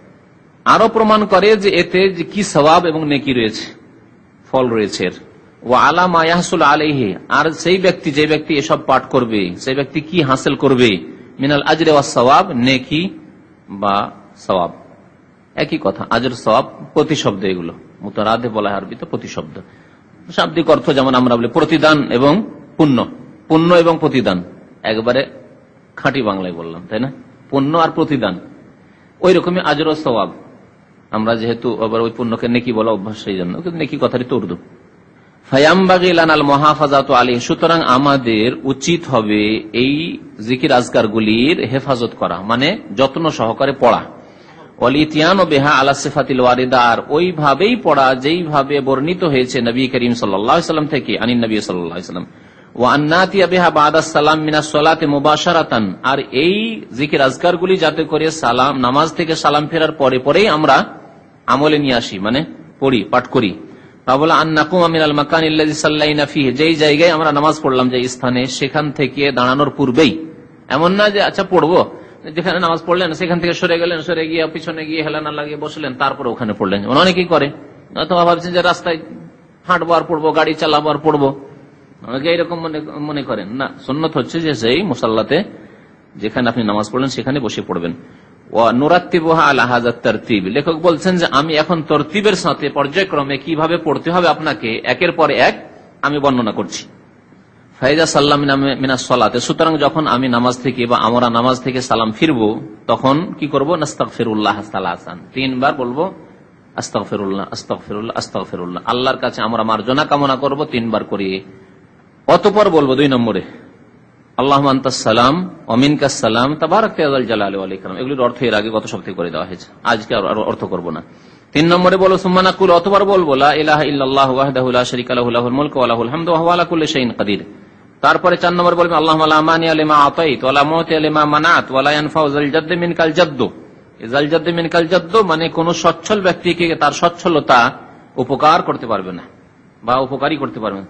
আরো প্রমাণ করে যে এতে যে কি সওয়াব এবং নেকি রয়েছে, ফল রয়েছে। ওয়া আলা মা ইয়াহসুলু আলাইহি, আর সেই ব্যক্তি যে ব্যক্তি এসব পাঠ করবে সেই ব্যক্তি কি হাসিল করবে, মিনাল আজরে ওয়াস সওয়াব, নেকি বা সওয়াব, একই কথা। আজর সওয়াব প্রতিশব্দ, এগুলো মুতারাদে বলা হয় আরবিতে প্রতিশব্দ। শাব্দিক অর্থ যেমন আমরা বলি প্রতিদান এবং পুণ্য, পুণ্য এবং প্রতিদান, একবারে খাঁটি বাংলায় বললাম তাই না, পুণ্য আর প্রতিদান। ওই রকমই আজর সওয়াব, আমরা যেহেতু আবার ওই পুণ্যকে নেকি বলা অভ্যাস, সেই জন্য কিন্তু নেকি কথাটি তো উর্দু। ফায়ামবাগি লানাল মুহাফাযাতু আলাইহি, সুতরাং আমাদের উচিত হবে এই জিকির আজকারগুলির হেফাজত করা, মানে যত্ন সহকারে পড়া। ওয়ালিতিয়ানু বিহা আলা সিফাতিল ওয়ারিদার, ওইভাবেই পড়া যেইভাবে বর্ণিত হয়েছে নবী করিম সাল্লাল্লাহু আলাইহি ওয়াসাল্লাম থেকে, আনিন নবী সাল্লাল্লাহু আলাইহি ওয়াসাল্লাম। ওয়া আন্নাতিয়া বিহা বাদাস সালাম মিনাস সালাতি মুবাশারাতান, আর এই জিকির আজকারগুলি যাতে করে সালাম, নামাজ থেকে সালাম ফেরার পরে পরেই আমরা আমলে নিয়ে আসি, মানে পড়ি, পাঠ করি। তাহলে আন্নাকুমা মিনাল মাকানিল্লাযী সাল্লাইনা ফীহি, যেই জায়গায় আমরা নামাজ পড়লাম, যে স্থানে, সেখান থেকে দাঁড়ানোর পূর্বেই, এমন না যে আচ্ছা পড়বো, যেখানে নামাজ পড়লেন সেখান থেকে সরে গেলেন, সরে গিয়ে পিছনে গিয়ে হেলানা লাগিয়ে বসলেন, তারপরে ওখানে পড়লেন, অনেকেই করে। অথবা ভাবছেন যে রাস্তায় হাঁটবো আর পড়বো, গাড়ি চালাবো আর পড়বো, অনেকে এরকম মনে মনে করেন না। সুন্নত হচ্ছে যে সেই মুসাল্লাতে যেখানে আপনি নামাজ পড়লেন সেখানে বসে পড়বেন। লেখক বলছেন যে আমি এখন তরতিবের সাথে পর্যায়ক্রমে কিভাবে পড়তে হবে আপনাকে একের পর এক আমি বর্ণনা করছি। ফাইজা সাল্লাম মিনাস সালাতে, সুতরাং যখন আমি নামাজ থেকে বা আমরা নামাজ থেকে সালাম ফিরবো, তখন কি করবো, নাস্তাগফিরুল্লাহ সালাসান, তিনবার বলবো আস্তাগফিরুল্লাহ আস্তাগফিরুল্লাহ আস্তাগফিরুল্লাহ, আল্লাহর কাছে আমরা মার্জনা কামনা করবো তিনবার করে। অতঃপর বলবো দুই নম্বরে আল্লাহুম্মা আনতাস সালাম ওয়া মিনকাস সালাম তাবারাকতা যাল জালালি ওয়াল ইকরাম, এগুলির অর্থ এর আগে গত সপ্তাহে করে দেওয়া হয়েছে, আজকে আর অর্থ করব না। তিন নম্বরে বলো সুম্মা নাকুল, অতঃপর বলবো লা ইলাহা ইল্লাল্লাহু ওয়াহদাহু লা শারীকা লাহু লাহুল মুলকু ওয়া লাহুল হামদু ওয়া হুয়া আলা কুল্লি শাইইন কাদির। তারপরে চার নম্বরে বলবো আল্লাহুম্মা লা মানিয়া লিমা আতাইত ওয়া লা মুতিয়া লিমা মানাত ওয়া লা ইয়ানফাউ যাল জাদ্দ মিনকাল জাদ্দ, যাল জাদ্দ মিনকাল জাদ্দ মানে কোন সচ্ছল ব্যক্তিকে তার সচ্ছলতা উপকার করতে পারবে না বা উপকারী করতে পারবে না,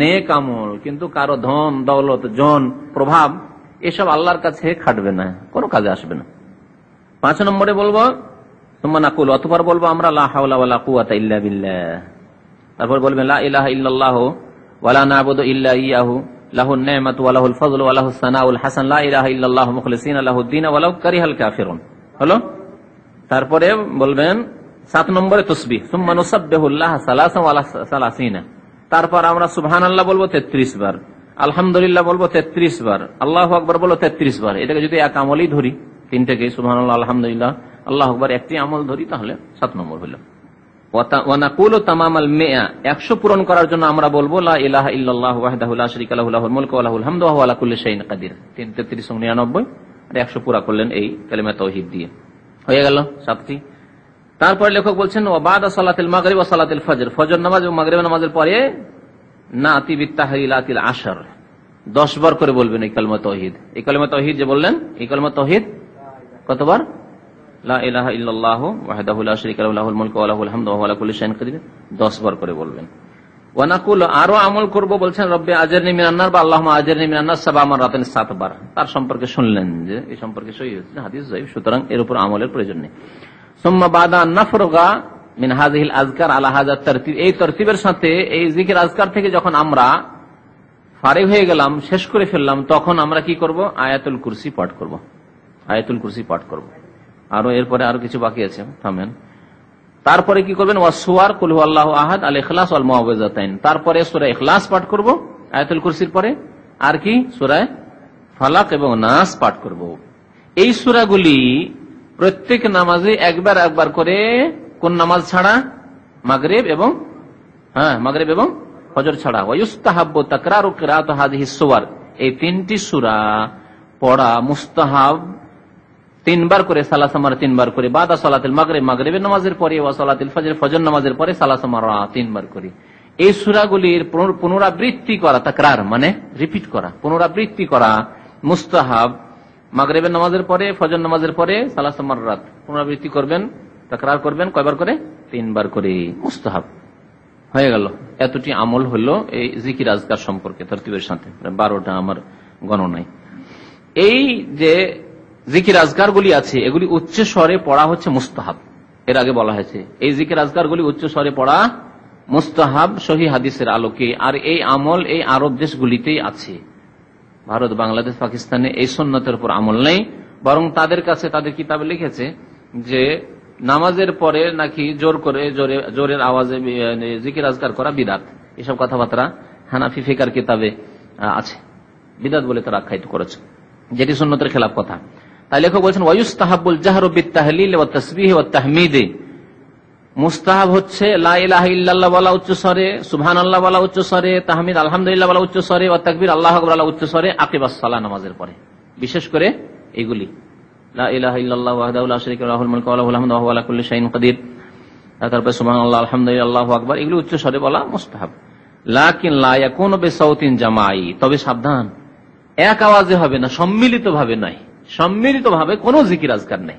নেক আমল। কিন্তু কারো ধন দৌলত জন প্রভাব এসব আল্লাহর কাছে খাটবে না, কোনো কাজে আসবে না। পাঁচ নম্বরে বলবো সুম্মা নাকুল, অতঃপর বলবো আমরা লা হাওলা ওয়ালা কুওয়াতা ইল্লা বিল্লাহ, তারপর বলবেন লা ইলাহা ইল্লাল্লাহ ওয়া লা না'বুদু ইল্লা ইয়াহু লাহুন নি'মাতু ওয়া লাহুল ফাযলু ওয়া লাহুস সানাউল হাসান লা ইলাহা ইল্লাল্লাহ মুখলিসিনা লাহুদ-দীন ওয়া লাউ কারিহাল কাফিরুন, হলো। তারপরে বলবেন সাত নম্বরে তাসবিহ, সুম্মা নুসাব্বিহুল্লাহ সালাসান ওয়া সালাসিনা, তারপর আমরা সুবহানাল্লাহ বলবো তেত্রিশ বার, আলহামদুলিল্লাহ বলবো তেত্রিশ বার, আল্লাহু আকবার বলবো তেত্রিশ বার। এটাকে যদি এক আমলই ধরি, তিনটাকে সুবহানাল্লাহ আলহামদুলিল্লাহ আল্লাহু আকবার একটি আমল ধরি, তাহলে সাত নম্বর হলো। ওয়া নাকুলু তামামাল মিয়া, একশো পূরণ করার জন্য আমরা বলবো লা ইলাহা ইল্লাল্লাহু ওয়াহদাহু লা শারীকা লাহু লাহুল মুলকু ওয়া লাহুল হামদু ওয়া হুয়া আলা কুল্লি শাইইন কাদির, তেত্রিশ নিরানব্বই আর একশো পুরা করলেন এই কালিমা তাওহীদ দিয়ে, হয়ে গেল সাতটি। তারপরে লেখক বলছেন ওয়াবাদা সালাতিল মাগরিব ওয়া সালাতিল ফজর, ফজর নামাজ এবং মাগরিবের নামাজের পরে নাতি বিত তাহলিলাতিল আশর দশ বার করে বলবেন এই কালমা তাওহীদ। এই কালমা তাওহীদ যে বললেন এই কালমা তাওহীদ কতবার? লা ইলাহা ইল্লাল্লাহু ওয়াহদাহু লা শারীকা লাহু লাহুল মুলকু ওয়া লাহুল হামদু ওয়া হুয়া আলা কুল্লি শাইইন কাদির দশ বার করে বলবেন। ওয়া নাকুল আরো আমল করব বলছেন রব্বি আজরনি মিনান নার বা আল্লাহুম্মা আজরনি মিনান নার সাবা মারাতিন সাতবার। তার সম্পর্কে শুনলেন যে এই সম্পর্কে সহিহ হাদিস যায়ব, সুতরাং এর উপর আমলের প্রয়োজন নেই। সুম্মা বাদা নাফরগা মিন হাযিহিল আযকার আলা হাযা তারতিব, এই তারতিবের সাথে এই যিকির আযকার থেকে যখন আমরা ফারিগ হয়ে গেলাম শেষ করে ফেললাম তখন আমরা কি করব? আয়াতুল কুরসি পাঠ করব, আয়াতুল কুরসি পাঠ করব। আর এরপরে আরো কিছু বাকি আছে থামেন। তারপরে কি করবেন? ওয়াস সুওয়ার কুল হুয়াল্লাহু আহাদ আল ইখলাস ওয়াল মুআউযাতাইন, তারপরে সূরা ইখলাস পাঠ করব আয়াতুল কুরসির পরে, আর কি সূরা ফালাক এবং নাস পাঠ করব। এই সূরাগুলি প্রত্যেক নামাজে একবার একবার করে কোন নামাজ ছাড়া? মাগরিব এবং হ্যাঁ মাগরিব এবং ফজর ছাড়া। ওয়াইস্তাহাব্বু তাকরারু কিরাআতু হাযিহিস সূরা, এই তিনটি সূরা পড়া মুস্তাহাব তিনবার করে, সালাসা মারা তিনবার করে, বাদা সালাতুল মাগরিব মাগরিবের নামাজের পরে, ওয়া সালাতুল ফজর ফজর নামাজের পরে সালাসা মারা তিনবার করে। এই সূরাগুলির পুনরাবৃত্তি করা, তাকরার মানে রিপিট করা, পুনরাবৃত্তি করা মুস্তাহাব। মাগরিবের নামাজের পরে ফজর নামাজের পরে সালাসা মারাত পুনরাবৃত্তি করবেন, তাকরার করবেন কয়বার করে? তিনবার করে, মুস্তাহাব হয়ে গেল। এতটি আমল হলো এই জিকির আজকার সম্পর্কে তরতিবের সাথে, বারোটা আমার গণনায়। এই যে জিকির আজকারগুলি আছে এগুলি উচ্চ স্বরে পড়া হচ্ছে মুস্তাহাব, এর আগে বলা হয়েছে এই জিকির আজকারগুলি উচ্চ স্বরে পড়া মুস্তাহাব সহিহ হাদিসের আলোকে। আর এই আমল এই আরব দেশগুলিতেই আছে, ভারত বাংলাদেশ পাকিস্তানে এই সুন্নতের উপর আমল নেই, বরং তাদের কাছে তাদের কিতাবে লিখেছে যে নামাজের পরে নাকি জোর করে জোরে জোরের আওয়াজে জিকির আজকার করা বিদাত, এসব কথাবার্তা হানাফি ফিকার কিতাবে আছে, বিদাত বলে তারা আখ্যায়িত করেছে, যেটি সুন্নতের খেলাফ কথা। তাই লেখক বলছেন ওয়াইস্তাহাবুল জাহরু বিত-তাহলিল ওয়া তাসবিহ ওয়া তাহমিদ, মুস্তাহাব হচ্ছে লা ইলাহা ইল্লাল্লাহ বলা উচ্চ স্বরে, সুবহানাল্লাহ বলা উচ্চ স্বরে, তাহমিদ আলহামদুলিল্লাহ বলা উচ্চ স্বরে, ওয়া তাকবীর আল্লাহু আকবার বলা উচ্চ স্বরে আকিবাস সালাহ নামাজের পরে, বিশেষ করে এগুলি লা ইলাহা ইল্লাল্লাহু ওয়াহদাহু লা শারীকা লাহুল মুলকু ওয়া লাহুল হামদু ওয়া হুয়া আলা কুল্লি শাইইন কাদির, তারপর সুবহানাল্লাহ আলহামদুলিল্লাহ আল্লাহু আকবার, এগুলি উচ্চ স্বরে বলা মুস্তাহাব। লাকিন লা ইয়াকুনু বিসাউতিন জামাই, তবে সাবধান এক আওয়াজে হবে না, সম্মিলিতভাবে নয়, সম্মিলিতভাবে কোনো জিকির আজকার নেই।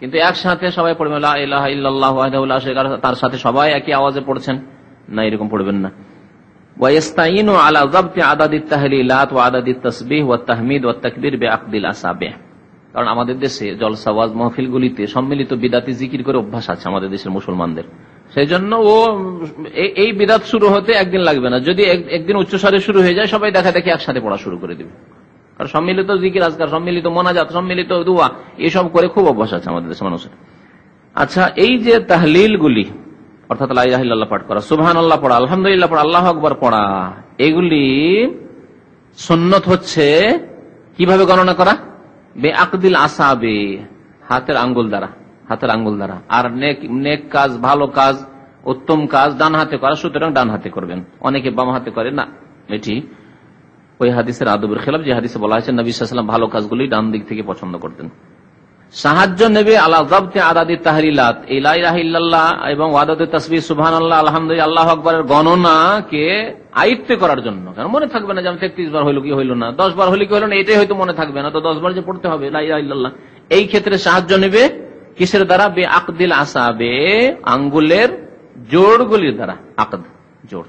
কিন্তু একসাথে সবাই পড়বে লা ইলাহা ইল্লাল্লাহু ওয়াহদাহু লা শারীকা লাহু, তার সাথে সবাই একই আওয়াজে পড়ছেন না, এরকম পড়বেন না। ওয়া ইস্তাইনু আলা যাবতি আদাদিত তাহলিলাত ওয়া আদাদিত তাসবিহ ওয়া তাহমিদ ওয়া তাকবীর বিআকদিল আসাবিহ, কারণ আমাদের দেশে জলসা ওয়াজ মাহফিলগুলিতে সম্মিলিত বিদাতি জিকির করে অভ্যাস আছে আমাদের দেশের মুসলমানদের, সেই জন্য ও এই বিদাত শুরু হতে একদিন লাগবে না, যদি একদিন উচ্চ স্বরে শুরু হয়ে যায় সবাই দেখা দেখি একসাথে পড়া শুরু করে দেবে। কারণ সম্মিলিত জিকির আজকার, সম্মিলিত মোনাজাত, সম্মিলিত দোয়া এসব করে খুব অভ্যাস আছে আমাদের দেশের মানুষের। আচ্ছা, এই যে তাহলিলগুলি অর্থাৎ লা ইলাহা ইল্লাল্লাহ পাঠ করা, সুবহানাল্লাহ পড়া, আলহামদুলিল্লাহ পড়া, আল্লাহু আকবার পড়া, এগুলি সুন্নত হচ্ছে কিভাবে গণনা করা? বেআকদিল আসাবি, হাতের আঙ্গুল দ্বারা, হাতের আঙ্গুল দ্বারা। আর নেক নেক কাজ, ভালো কাজ, উত্তম কাজ ডান হাতে করা, সুতরাং ডান হাতে করবেন, অনেকে বাম হাতে করে না, এটি ওই হাদিসের আদবের খেলাফ যে হাদিসে বলা হয়েছে নবী সাল্লাল্লাহু আলাইহি ওয়াসাল্লাম ভালো কাজগুলি ডান দিক থেকে পছন্দ করতেন। সাহায্য নেবে আলা যাবতি আদাদি তাহলিলাত, এই লা ইলাহা ইল্লাল্লাহ এবং ওয়াদাদে তাসবিহ সুবহানাল্লাহ আলহামদুলিল্লাহ আল্লাহু আকবারের গণনাকে আয়ত্তে করার জন্য। কারণ মনে থাকবে না যে আমি তেত্রিশ বার হইল কি হইল না, দশ বার হইল কি হইল না, এটাই হয়তো মনে থাকবে না, তো দশ বার যে পড়তে হবে লা ইলাহা ইল্লাল্লাহ। এই ক্ষেত্রে সাহায্য নেবে কিসের দ্বারা? বে আকদিল আসাবে, আঙ্গুলের জোড়গুলির দ্বারা, আকদ জোড়,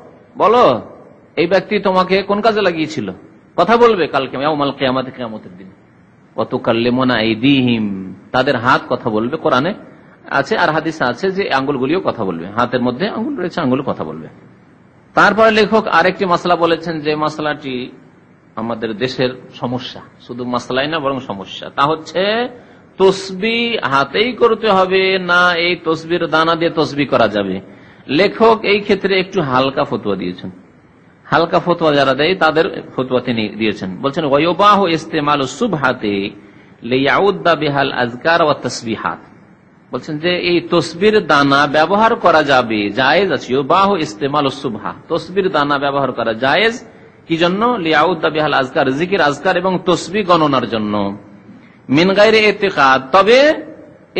বলো এই ব্যক্তি তোমাকে কোন কাজে লাগিয়েছিল, কথা বলবে কালকে ইয়াউমাল কিয়ামাতে, কিয়ামতের দিন। ওয়াতুকাল্লিমুনা আইদিহিম, তাদের হাত কথা বলবে। কোরআনে আছে আর হাদিসে আছে যে আঙ্গুলগুলিও কথা বলবে, হাতের মধ্যে আঙ্গুল রয়েছে, আঙ্গুল কথা বলবে। তারপরে লেখক আরেকটি মাসলা বলেছেন, যে মাসলাটি আমাদের দেশের সমস্যা, শুধু মাসলাই না বরং সমস্যা, তা হচ্ছে তসবি হাতেই করতে হবে না এই তসবির দানা দিয়ে তসবি করা যাবে। লেখক এই ক্ষেত্রে একটু হালকা ফতোয়া দিয়েছেন, হালকা ফতোয়া যারা দেয় তাদের ফতোয়া তিনি দিয়েছেন, বলছেন ওয়ায়ুবাহ ইস্তেমালু সুবহাতি লিয়াউদ্দা বিহাল আযকার ওয়া তাসবিহাত। বলছেন যে এই তসবির দানা ব্যবহার করা যাবে, জায়েজ আছে। ইউবাহ ইস্তেমালু সুবহা, তসবির দানা ব্যবহার করা জায়েজ। কি জন্য? লিয়াউদ্দা বিহাল আযকার, যিকির আযকার এবং তসবিহ গণনার জন্য। মিন গায়রি ইতিকাদ, তবে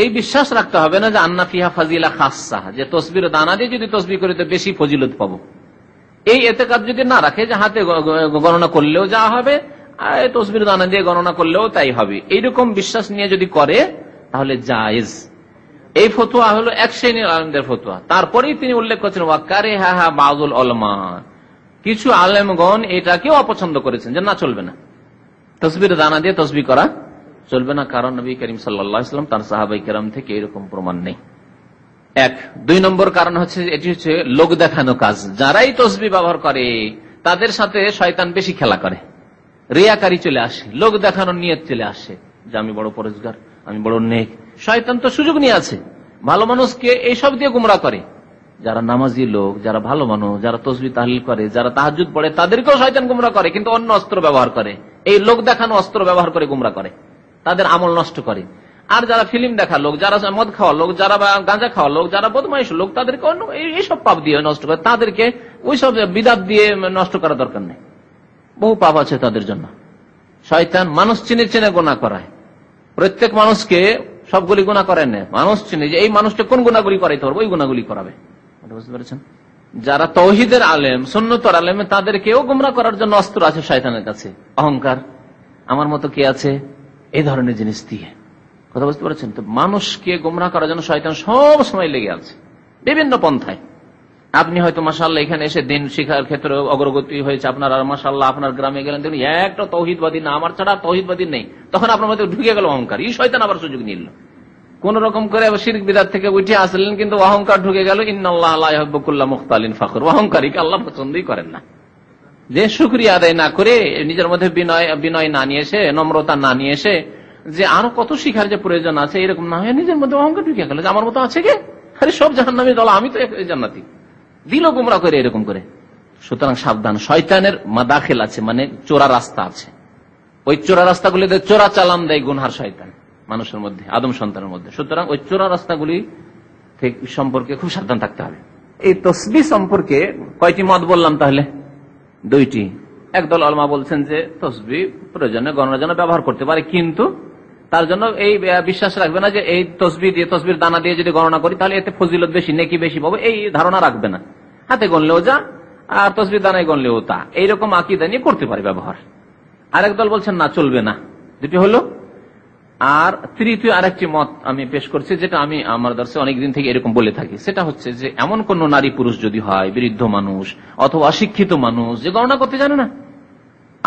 এই বিশ্বাস রাখতে হবে না যে আন্না ফিহা ফাজিলা খাসসা, যে তসবির দানা দিয়ে যদি তসবিহ করি তো বেশি ফজিলত পাবো, এই ইতিকাদ যদি না রাখে যে হাতে গণনা করলেও যা হবে আর তসবির দানা দিয়ে গণনা করলেও তাই হবে, এইরকম বিশ্বাস নিয়ে যদি করে তাহলে জায়েজ। এই ফতোয়া হলো এক শ্রেণীর আলেমদের ফতোয়া। তারপরেই তিনি উল্লেখ করছেন ওয়াকারে হা হা বাউল উলামা, কিছু আলেমগণ এটাকেও অপছন্দ করেছেন যে না, চলবে না, তসবির দানা দিয়ে তসবিহ করা চলবে না, কারণ নবী করিম সাল্লাল্লাহু আলাইহি ওয়াসাল্লাম তার সাহাবায়ে কেরাম থেকে এরকম প্রমাণ নেই। এক দুই নম্বর কারণ হচ্ছে এটি হচ্ছে লোক দেখানো কাজ। যারাই তসবিহ ব্যবহার করে তাদের সাথে শয়তান বেশি খেলা করে, রিয়াকারী চলে আসে, লোক দেখানোর নিয়ত চলে আসে যে আমি বড় পরহেজগার, আমি বড় নেক। শয়তান তো সুযোগ নিয়ে আছে ভালো মানুষকে এইসব দিয়ে গুমরা করে। যারা নামাজি লোক, যারা ভালো মানুষ, যারা তসবিহ তাহলিল করে, যারা তাহাজ্জুদ পড়ে, তাদেরকেও শয়তান গুমরা করে, কিন্তু অন্য অস্ত্র ব্যবহার করে, এই লোক দেখানো অস্ত্র ব্যবহার করে গুমরা করে, তাদের আমল নষ্ট করে। আর যারা ফিল্ম দেখা লোক, যারা মদ খাওয়া লোক, যারা গাঁজা খাওয়া লোক, যারা বদমাইশ লোক, তাদেরকে অন্য এইসব পাপ দিয়ে নষ্ট করে, তাদেরকে ওইসব বিদাত দিয়ে নষ্ট করা দরকার নেই, বহু পাপ আছে তাদের জন্য। শয়তান মানুষ চিনে চিনে গুনাহ করায়, প্রত্যেক মানুষকে সবগুলি গুনাহ করেন না, মানুষ চিনে যে এই মানুষটা কোন গুনাহগুলি করাইতে পারবো ওই গুনাহগুলি করাবে, বুঝতে পেরেছেন। যারা তাওহীদের আলেম, সুন্নতের আলেম, তাদেরকেও গুমরা করার জন্য অস্ত্র আছে শয়তানের কাছে, অহংকার, আমার মতো কে আছে, এই ধরনের জিনিস দিয়ে, কথা বুঝতে পারছেন। তো মানুষকে গোমরা করার জন্য শয়তান সব সময় লেগে আছে বিভিন্ন পন্থায়। আপনি হয়তো মাশাআল্লাহ এখানে এসে দিন শিক্ষার ক্ষেত্রে অগ্রগতি হয়েছে আপনার, আর মাশাআল্লাহ আপনার গ্রামে গেলেন দেখুন একটা তাওহীদবাদী না, আমার ছাড়া তাওহীদবাদী নেই, তখন আপনার মধ্যে ঢুকে গেল অহংকার। এই শয়তান আবার সুযোগ নিল, কোন রকম করে শিরক বিদআত থেকে উঠে আসলেন, কিন্তু অহংকার ঢুকে গেল। ইন্নাল্লাহা লা ইউহিব্বু কুল্লা মুখতালিন ফাখুর, অহংকারীকে আল্লাহ পছন্দই করেন না। যে শুকরিয়া আদায় না করে, নিজের মধ্যে বিনয় বিনয় না নিয়ে এসে, নম্রতা না নিয়ে এসে, যে আরো কত শিখার যে প্রয়োজন আছে, এরকম না হয়ে নিজের মধ্যে অহংকার ঢুকে গেল যে আমার মতো আছে কে, আরে সব জাহান্নামী দল, আমি তো জান্নাতি, দিল গোমরা করে এরকম করে। সুতরাং সাবধান, শয়তানের মাদাখিল আছে, মানে চোরা রাস্তা আছে, ওই চোরা রাস্তাগুলিতে চোরা চালান দেয় গুনহার শয়তান মানুষের মধ্যে, আদম সন্তানের মধ্যে। সুতরাং ওই চোরা রাস্তাগুলি সম্পর্কে খুব সাবধান থাকতে হবে। এই তসবিহ সম্পর্কে কয়টি মত বললাম? তাহলে দুইটি। একদল আলমা বলছেন যে তসবিহ প্রয়োজনে গণনার জন্য ব্যবহার করতে পারে, কিন্তু তার জন্য এই বিশ্বাস রাখবে না যে এই তসবিহ দিয়ে, তসবির দানা দিয়ে যদি গণনা করি তাহলে এতে ফজিলত বেশি, নেকি বেশি পাবো, এই ধারণা রাখবে না। হাতে গণলেও যা, আর তসবির দানায় গণলেও তা, এইরকম আকীদা নিয়ে করতে পারে ব্যবহার। আরেক দল বলছেন না, চলবে না। দুটি হলো। আর তৃতীয় আরেকটি মত আমি পেশ করছি, যেটা আমি আমার দর্শক অনেকদিন থেকে এরকম বলে থাকি, সেটা হচ্ছে যে এমন কোন নারী পুরুষ যদি হয়, বৃদ্ধ মানুষ অথবা অশিক্ষিত মানুষ যে গণনা করতে জানে না,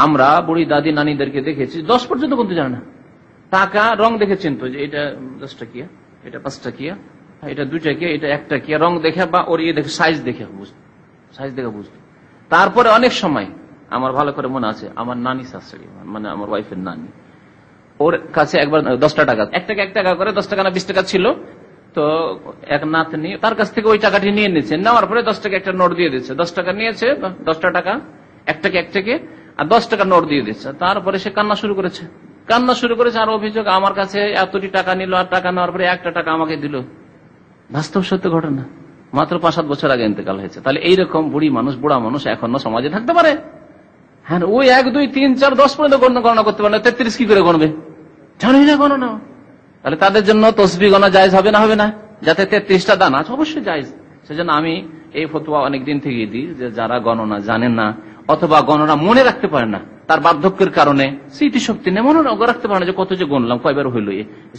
আমরা বুড়ি দাদি নানিদেরকে দেখেছি দশ পর্যন্ত করতে জানে না, টাকা রং দেখে চিনতো যে এটা দশ টাকিয়া, এটা পাঁচ টাকিয়া, এটা দুই টাকিয়া, এটা এক টাকিয়া, রং দেখে বা ওর ইয়ে দেখে, সাইজ দেখে বুঝতো, সাইজ দেখে বুঝতো। তারপরে অনেক সময় আমার ভালো করে মনে আছে, আমার নানি শাশুড়ি, মানে আমার ওয়াইফের নানি, ওর কাছে একবার দশটা টাকা, এক টাকা এক টাকা করে দশ টাকা না বিশ টাকা ছিল, তো এক নাতনি তার কাছ থেকে ওই টাকাটি নিয়ে নিয়েছে, নেওয়ার পরে দশ টাকা একটা নোট দিয়ে দিচ্ছে, দশ টাকা নিয়েছে, দশটা টাকা এক টাকা এক টাকা আর দশ টাকা নোট দিয়ে দিচ্ছে। তারপরে সে কান্না শুরু করেছে, কান্না শুরু করেছে আর অভিযোগ, আমার কাছে এতটি টাকা নিল, আর টাকা নেওয়ার পরে একটা টাকা আমাকে দিল। বাস্তব সত্য ঘটনা, মাত্র পাঁচ সাত বছর আগে ইন্তেকাল হয়েছে। তাহলে এইরকম বুড়ি মানুষ, বুড়া মানুষ এখনো সমাজে থাকতে পারে? হ্যাঁ, ওই এক দুই তিন চার দশ পর্যন্ত গণনা করতে পারে না, তেত্রিশ কি করে গণবে, জানোই না গণনা। তাহলে তাদের জন্য তসবিহ গণনা জায়েজ হবে না? হবে না, যাতে তেত্রিশটা দানা আছে অবশ্যই জায়েজ। সেজন্য আমি এই ফতোয়া অনেকদিন থেকে দিই যে যারা গণনা জানেন না অথবা গণনা মনে রাখতে পারেন না, তার বার্ধক্যের কারণে স্মৃতিশক্তি নেই, মনে রাখতে পারে না যে কত যে গুনলাম, কয়বার হইল,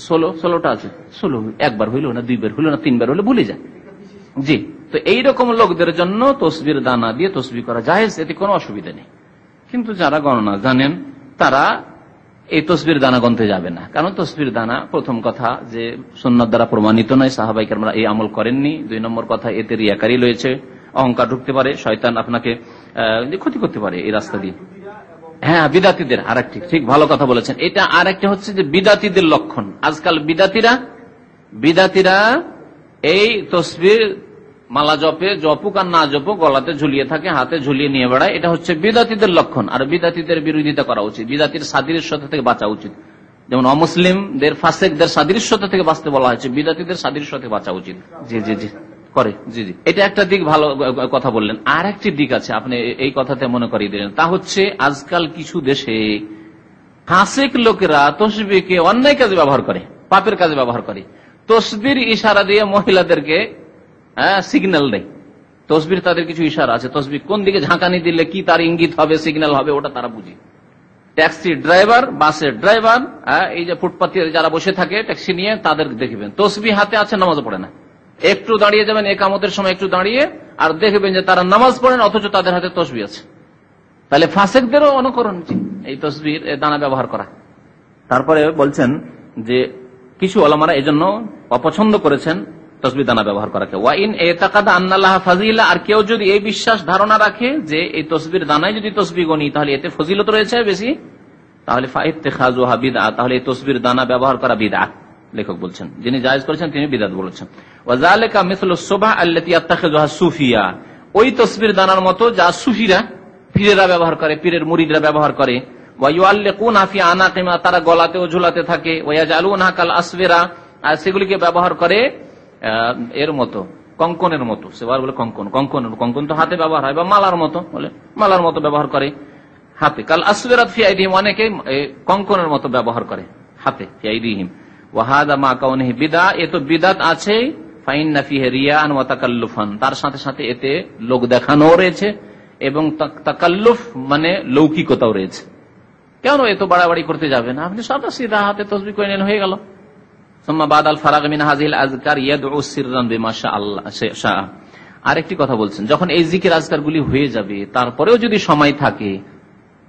ষোলো ষোলোটা আছে, ষোলো একবার হইল না, দুইবার হইল না, তিনবার হইল, ভুলে যায়। জি, তো এইরকম লোকদের জন্য তসবির দানা দিয়ে তসবি করা জায়েজ, এতে কোনো অসুবিধা নেই। কিন্তু যারা গণনা জানেন তারা এই তসবির দানা গণতে যাবে না, কারণ তসবির দানা প্রথম কথা যে সুন্নাত দ্বারা প্রমাণিত নয়, সাহাবায়ে কেরামরা এই আমল করেননি, দুই নম্বর কথা এতে রিয়াকারী রয়েছে, অহংকার ঢুকতে পারে, শয়তান আপনাকে ক্ষতি করতে পারে এই রাস্তা দিয়ে। হ্যাঁ, বিদাতীদের আরেকটি ঠিক ভালো কথা বলেছেন, এটা আরেকটা হচ্ছে যে বিদাতীদের লক্ষণ। আজকাল বিদাতীরা বিদাতীরা এই তসবির মালা জপে জপুক আর না জপুক গলাতে ঝুলিয়ে থাকে, হাতে ঝুলিয়ে নিয়ে বেড়ায়, এটা হচ্ছে বিদাতীদের লক্ষণ। আর বিদাতীদের বিরোধিতা করা উচিত, বিদাতীর সাদৃশ্যতা থেকে বাঁচা উচিত, যেমন অমুসলিমদের ফাসিকদের সাদৃশ্যতা থেকে বাঁচতে বলা হয়েছে, বিদাতীদের সাদৃশ্যতা থেকে বাঁচা উচিত। জি জি জি করে জি জি এটা একটা দিক, ভালো কথা বললেন। আর একটি দিক আছে, আপনি এই কথাতে মনে করিয়ে দিলেন, তা হচ্ছে আজকাল কিছু দেশে ফাসিক লোকেরা তসবিহকে অন্যায় কাজে ব্যবহার করে, পাপের কাজে ব্যবহার করে। তসবির ইশারা দিয়ে মহিলাদেরকে হ্যাঁ সিগন্যাল দেয়, তসবির তাদের কিছু ইশারা আছে, তসবির কোন দিকে ঝাঁকানি দিলে কি তার ইঙ্গিত হবে, সিগন্যাল হবে, ওটা তারা বুঝে। ট্যাক্সি ড্রাইভার, বাসের ড্রাইভার, এই যে ফুটপাতে যারা বসে থাকে ট্যাক্সি নিয়ে, তাদের দেখবেন তসবির হাতে আছে, নামাজ পড়ে না। একটু দাঁড়িয়ে যাবেন ইকামতের সময়, একটু দাঁড়িয়ে আর দেখবেন যে তারা নামাজ পড়েন অথচ তাদের হাতে তসবির আছে। তাহলে ফাসিকদেরও অনুকরণ এই তসবির দানা ব্যবহার করা। তারপরে বলছেন যে কিছু ওলামারা এজন্য অপছন্দ করেছেন তসবির দানা ব্যবহার করাকে। ওয়াইন এতাকাদা আন্নাল্লাহা ফাযিলা, আর কেউ যদি এই বিশ্বাস ধারণা রাখে যে এই তসবির দানায় যদি তসবিহ গনি তাহলে এতে ফজিলত রয়েছে বেশি, তাহলে ফাইত্তিখাযুহা বিদআ, তাহলে এই তসবির দানা ব্যবহার করা বিদআ। লেখক বলছেন যিনি জায়েজ করেছেন তিনি বিদআত বলেছেন। ওয়াযালিকা মিসলুস সুবহা আল্লাতী ইত্তাখাযুহা সুফিয়া, ওই তসবির দানার মতো যা সুফিরা পীরেরা ব্যবহার করে, পীরের মুরিদরা ব্যবহার করে। ওয়া ইউআল্লিকুনা ফি আনাকিমা, তারা গলাতেও ঝুলাতে থাকে। ওয়া ইয়াজালুনা কাল আসবিরা, আর সেগুলিকে ব্যবহার করে এর মতো কঙ্কনের মতো, সেবার বলে কঙ্কন, কঙ্কন কঙ্কন তো হাতে ব্যবহার হয়, বা মালার মতো বলে, মালার মতো ব্যবহার করে হাতে। কাল আসবিরাত ফি আইদিহিম, অনেকে কঙ্কনের মতো ব্যবহার করে হাতে, ফি আইদিহিম। ওয়াহাদা মা কাউনিহি বিদআ, এ তো বিদআত আছে। ফাইন্না ফিহি রিয়াআন ওয়া তাকাল্লুফান, তার সাথে সাথে এতে লোক দেখানো রয়েছে এবং তাকাল্লুফ মানে লৌকিকতাও রয়েছে। কেন এত বাড়াবাড়ি করতে যাবেন, আপনি সাদা সিধা হাতে তসবিহ করে নেন, হয়ে গেল। সুম্মা বাদাল ফারাগ মিন হাযিহিল আযকার ইয়াদউ সিররান বিমা শাআ। আরেকটি কথা বলছেন, যখন এই জিকির আজকারগুলি হয়ে যাবে তারপরেও যদি সময় থাকে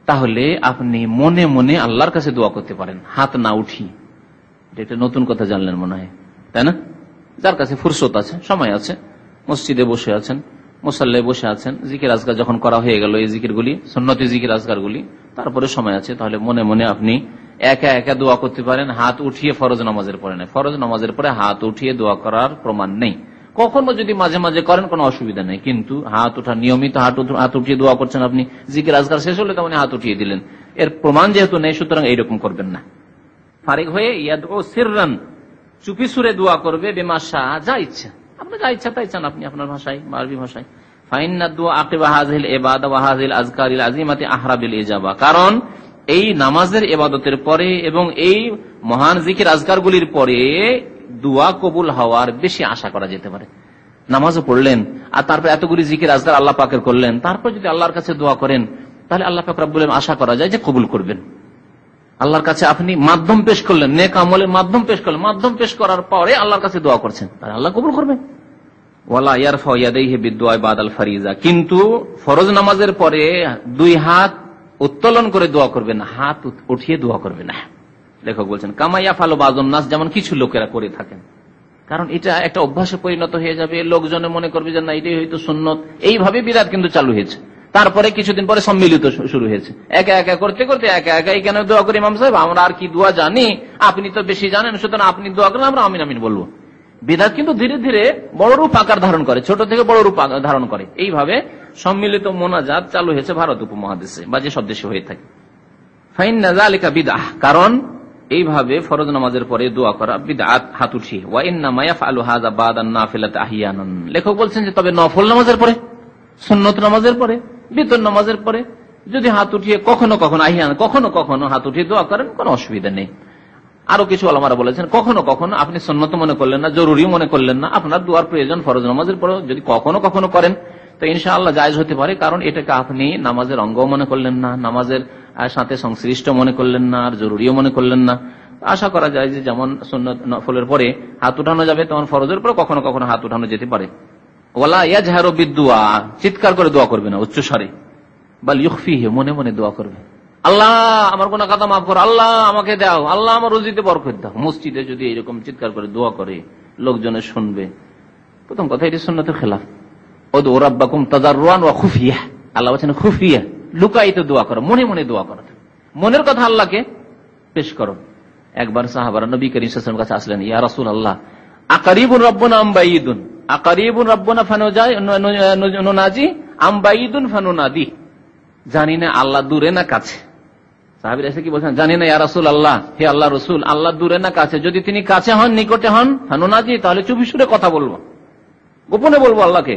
তাহলে আপনি মনে মনে আল্লাহর কাছে দোয়া করতে পারেন, হাত না উঠিয়ে। এটা নতুন কথা জানলেন মনে হয়, তাই না? যার কাছে ফুরসত আছে, সময় আছে, মসজিদে বসে আছেন, মুসাল্লায় বসে আছেন, জিকির আজকার যখন করা হয়ে গেল এই জিকিরগুলি সুন্নতি জিকির আজকারগুলি, তারপরে সময় আছে, তাহলে মনে মনে আপনি একা একা দোয়া করতে পারেন, হাত উঠিয়ে। ফরজ নামাজের পরে নয়, ফরজ নামাজের পরে হাত উঠিয়ে দোয়া করার প্রমাণ নেই। কখনো যদি মাঝে মাঝে করেন কোনো অসুবিধা নেই, কিন্তু হাত ওঠা নিয়মিত হাত উঠিয়ে দোয়া করছেন আপনি, জিকির আজকার শেষ হলে তেমনি হাত উঠিয়ে দিলেন, এর প্রমাণ যেহেতু নেই সুতরাং এইরকম করবেন না। ফারিক হয়ে ইয়াদউ সিররান, চুপি সুরে দোয়া করবে, বিমা শাআ, যা ইচ্ছা, আপনি যা ইচ্ছা তাই চান আপনি আপনার ভাষায়, আরবি ভাষায়। ফাইন্না দুআ আকিবা হাযিহিল ইবাদা ওয়া হাযিহিল আযকারিল আযীমাতি আহরা বিল ইজাবা, কারণ এই নামাজের ইবাদতের পরে এবং এই মহান জিকির আজকারগুলির পরে দোয়া কবুল হওয়ার বেশি আশা করা যেতে পারে। নামাজও পড়লেন আর তারপর এতগুলি জিকির আজকার আল্লাহ পাকের করলেন, তারপর যদি আল্লাহর কাছে দোয়া করেন তাহলে আল্লাহ পাক রব্বুল আলামিন আশা করা যায় যে কবুল করবেন। আল্লাহর কাছে আপনি মাধ্যম পেশ করলেন, নেক আমলের মাধ্যম পেশ করলেন, মাধ্যম পেশ করার পরে আল্লাহর কাছে দোয়া করছেন, তাহলে আল্লাহ কবুল করবেন। ওয়ালা ইয়ারফা ইয়াদাইহি বিদুআ বাদাল ফরিজা, কিন্তু ফরজ নামাজের পরে দুই হাত উত্তোলন করে দোয়া করবে না, হাত উঠিয়ে দোয়া করবে না। লেখক বলছেন কামা ইয়াফালু বাযুন নাস, যেমন কিছু লোকেরা করে থাকেন, কারণ এটা একটা অভ্যাসে পরিণত হয়ে যাবে, লোকজনে মনে করবে যে না এটাই হয়তো সুন্নত। এইভাবে বিদআত কিন্তু চালু হয়েছে, তারপরে কিছুদিন পরে সম্মিলিত শুরু হয়েছে, একা একা করতে করতে একা একাই কেন দোয়া করি ইমাম সাহেব, আমরা আর কি দোয়া জানি, আপনি তো বেশি জানেন, সুতরাং আপনি দোয়া করেন আমরা আমিন আমিন বলবো। বিদআত কিন্তু ধীরে ধীরে বড় রূপ আকার ধারণ করে, ছোট থেকে বড় রূপ ধারণ করে। এইভাবে সম্মিলিত মোনাজাত চালু হয়েছে ভারত উপমহাদেশে বা যেসব দেশে হয়ে থাকে। ফাইন্না যালিকা বিদআহ, কারণ এইভাবে ফরজ নামাজের পরে দোয়া করা বিদআত, হাত উঠিয়ে। ওয়া ইন্নামা ইয়াফআলু হাযা বাদান নাফিলাতি আহইয়ানান, লেখক বলছেন যে তবে নফল নামাজের পরে, সুন্নত নামাজের পরে, বিতর নামাজের পরে যদি হাত উঠিয়ে কখনো কখনো আহিয়ান কখনো কখনো হাত উঠিয়ে দোয়া করেন কোনো অসুবিধা নেই। আরো কিছু ওলামারা বলেছেন কখনো কখনো আপনি সুন্নত মনে করলেন না, জরুরি মনে করলেন না, আপনার দোয়ার প্রয়োজন, ফরজ নামাজের পরে যদি কখনো কখনো করেন তো ইনশাআল্লাহ জায়েজ হতে পারে, কারণ এটাকে আপনি নামাজের অঙ্গ মনে করলেন না, নামাজের আর সাথে সংশ্লিষ্ট মনে করলেন না আর জরুরিও মনে করলেন না। আশা করা যায় যে যেমন সুন্নাত নফলের পরে হাত উঠানো যাবে তখন ফরজের পরে কখনো কখনো হাত উঠানো যেতে পারে। ওয়ালা ইয়াজহারু বিদুয়া, চিৎকার করে দোয়া করবে না উচ্চ স্বরে, বল ইখফিহি, মনে মনে দোয়া করবে, আল্লাহ আমার গুনাহ খাতা maaf কর, আল্লাহ আমাকে দাও, আল্লাহ আমার রুজিতে বরকত দাও। মসজিদে যদি এরকম চিৎকার করে দোয়া করে লোকজনে শুনবে। প্রথম কথা এটা সুন্নাতের খেলাফ। ওদু রাব্বাকুম তাযাররুয়ান ওয়া খুফিয়া, আল্লাহ বলেন খুফিয়া লুকায়িত দোয়া করো, মনে মনে দোয়া করো, মনের কথা আল্লাহকে পেশ করো। একবার সাহাবারা নবী করিম সাল্লাল্লাহু আলাইহি ওয়াসাল্লামের কাছে আসলেন, ইয়া রাসূলুল্লাহ আকরিবুন রাব্বুনা আম বাইদুন, আকরিবুন রাব্বুনা ফানুজাই নুনাজি আম বাইদুন ফানুনাদি, জানিনা আল্লাহ দূরে না কাছে। সাহাবীরা এসে কি বলেন, জানিনা ইয়া রাসূলুল্লাহ, হে আল্লাহর রাসূল, আল্লাহ দূরে না কাছে, যদি তিনি কাছে হন, নিকটে হন, ফানুনাজি, তাহলে চুপি সুরে কথা বলবো, গোপনে বলবো আল্লাহকে,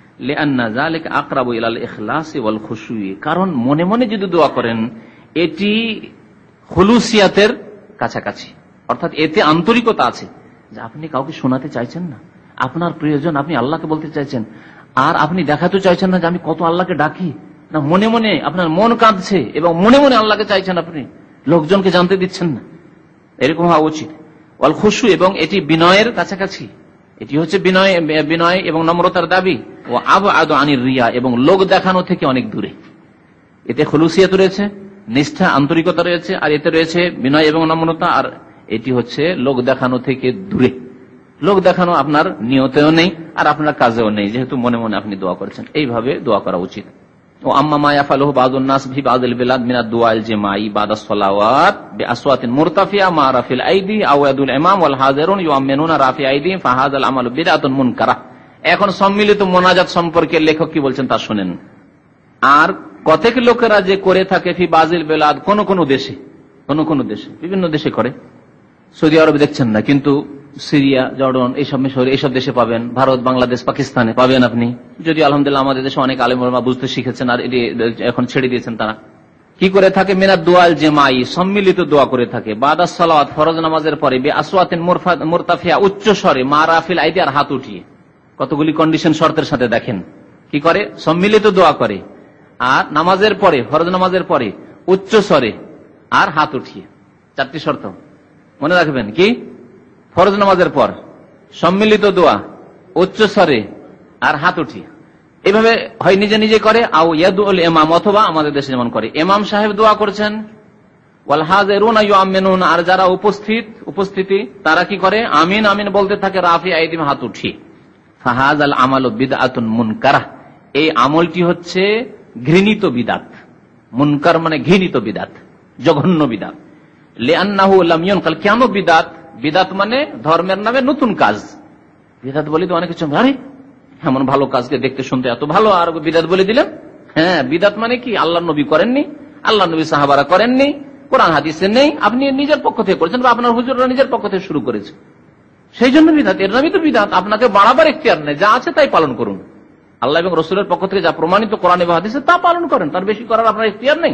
লিআন্না যালিকা আকরাবু ইলাল ইখলাসি ওয়াল খুশুই, কারণ মনে মনে যদি দোয়া করেন এটি খুলুসিয়াতের কাছাকাছি, অর্থাৎ এতে আন্তরিকতা আছে। আপনি কাউকে শোনাতে চাইছেন না আপনার প্রয়োজন, আপনি আল্লাহকে বলতে চাইছেন, আর আপনি দেখাতে চাইছেন না যে আমি কত আল্লাহকে ডাকি, না মনে মনে আপনার মন কাঁদছে এবং মনে মনে আল্লাহকে চাইছেন, আপনি লোকজনকে জানতে দিচ্ছেন না, এরকম হওয়া উচিত। ওয়াল খুশু, এবং এটি বিনয়ের কাছাকাছি, এটি হচ্ছে বিনয়, বিনয় এবং নম্রতার দাবি। ও আবআদু আনির রিয়া, এবং লোক দেখানো থেকে অনেক দূরে। এতে খুলুসিয়াত রয়েছে, নিষ্ঠা আন্তরিকতা রয়েছে, আর এতে রয়েছে বিনয় এবং নম্রতা, আর এটি হচ্ছে লোক দেখানো থেকে দূরে। লোক দেখানো আপনার নিয়তেও নেই আর আপনার কাজেও নেই, যেহেতু মনে মনে আপনি দোয়া করছেন। এইভাবে দোয়া করা উচিত। ও আম্মা মা ইয়াফালুহু বাযুন নাস ফি বাযিল বিলাদ মিনাদ দুআল জামাই বাদা সলাওয়াত বিআসওয়াতিন মুরতাফিয়া মা রাফিল আইদি আও ইয়াদুল ইমাম ওয়াল হাজিরুন ইউআমিনুনা রাফি আইদি ফাহাযাল আমালু বিদআতুন মুনকারা। এখন সম্মিলিত মোনাজাত সম্পর্কে লেখক কি বলছেন তা শুনেন। আর কতক লোকেরা যে করে থাকে ফি বাযিল বিলাদ, কোন কোন দেশে, কোন কোন দেশে, বিভিন্ন দেশে করে, সৌদি আরবে দেখছেন না, কিন্তু সিরিয়া, জর্ডন, এইসব মিশর, এইসব দেশে পাবেন, ভারত, বাংলাদেশ, পাকিস্তানে পাবেন আপনি। যদি আলহামদুলিল্লাহ আমাদের দেশে অনেক আলেম ওলামা বুঝতে শিখেছেন আর এটি এখন ছেড়ে দিয়েছেন। তারা কি করে থাকে, মিনাদ দুআল জামাই, সম্মিলিত দোয়া করে থাকে, বাদা সালাওয়াত, ফরজ নামাজের পরে, বিআসওয়াতিন মুরতাফিয়া, উচ্চ স্বরে, মা রাফিল আইদি, আর হাত উঠিয়ে। কতগুলি কন্ডিশন শর্তের সাথে দেখেন, কি করে, সম্মিলিত দোয়া করে, আর নামাজের পরে, ফরজ নামাজের পরে, উচ্চ স্বরে, আর হাত উঠিয়ে। চারটি শর্ত মনে রাখবেন। কি, ফরজ নামাজের পর সম্মিলিত দোয়া, উচ্চ স্বরে, আর হাত উঠিয়ে। এইভাবে হয় নিজে নিজে করে, আও ইয়াদুল ইমাম, অথবা আমাদের দেশে যেমন করে, ইমাম সাহেব দোয়া করছেন, ওয়াল হাজিরুনা ইউআমিনুন, আর যারা উপস্থিত, উপস্থিতি, তারা কি করে, আমিন আমিন বলতে থাকে, রাফি আইদিম, হাত উঠিয়ে। ফাহাযাল আমালু বিদআতুন মুনকারা, এই আমলটি হচ্ছে ঘৃণিত বিদআত। মুনকার মানে ঘৃণিত বিদআত, জঘন্য বিদআত। লিআন্নাহু লাম ইউনকাল, কেন বিদআত, বিদআত মানে ধর্মের নামে নতুন কাজ। বিদআত বলি তো অনেকে চমকে, আরে এমন ভালো কাজকে দেখতে শুনতে এত ভালো, আর বিদআত বলে দিলাম। হ্যাঁ, বিদআত মানে কি, আল্লাহর নবী করেননি, আল্লাহর নবী সাহাবারা করেননি, কোরআন হাদিসে নেই, আপনি নিজের পক্ষ থেকে করেছেন, বা আপনার হুজুররা নিজের পক্ষ থেকে শুরু করেছে, সেই জন্য বিদআত। এর নামই তো বিদআত, আপনাকে বাড়াবার ইখতিয়ার নেই, যা আছে তাই পালন করুন। আল্লাহ এবং রাসূলের পক্ষ থেকে যা প্রমাণিত কোরআন এবং হাদিসে তা পালন করেন, তার বেশি করার আপনার ইখতিয়ার নেই।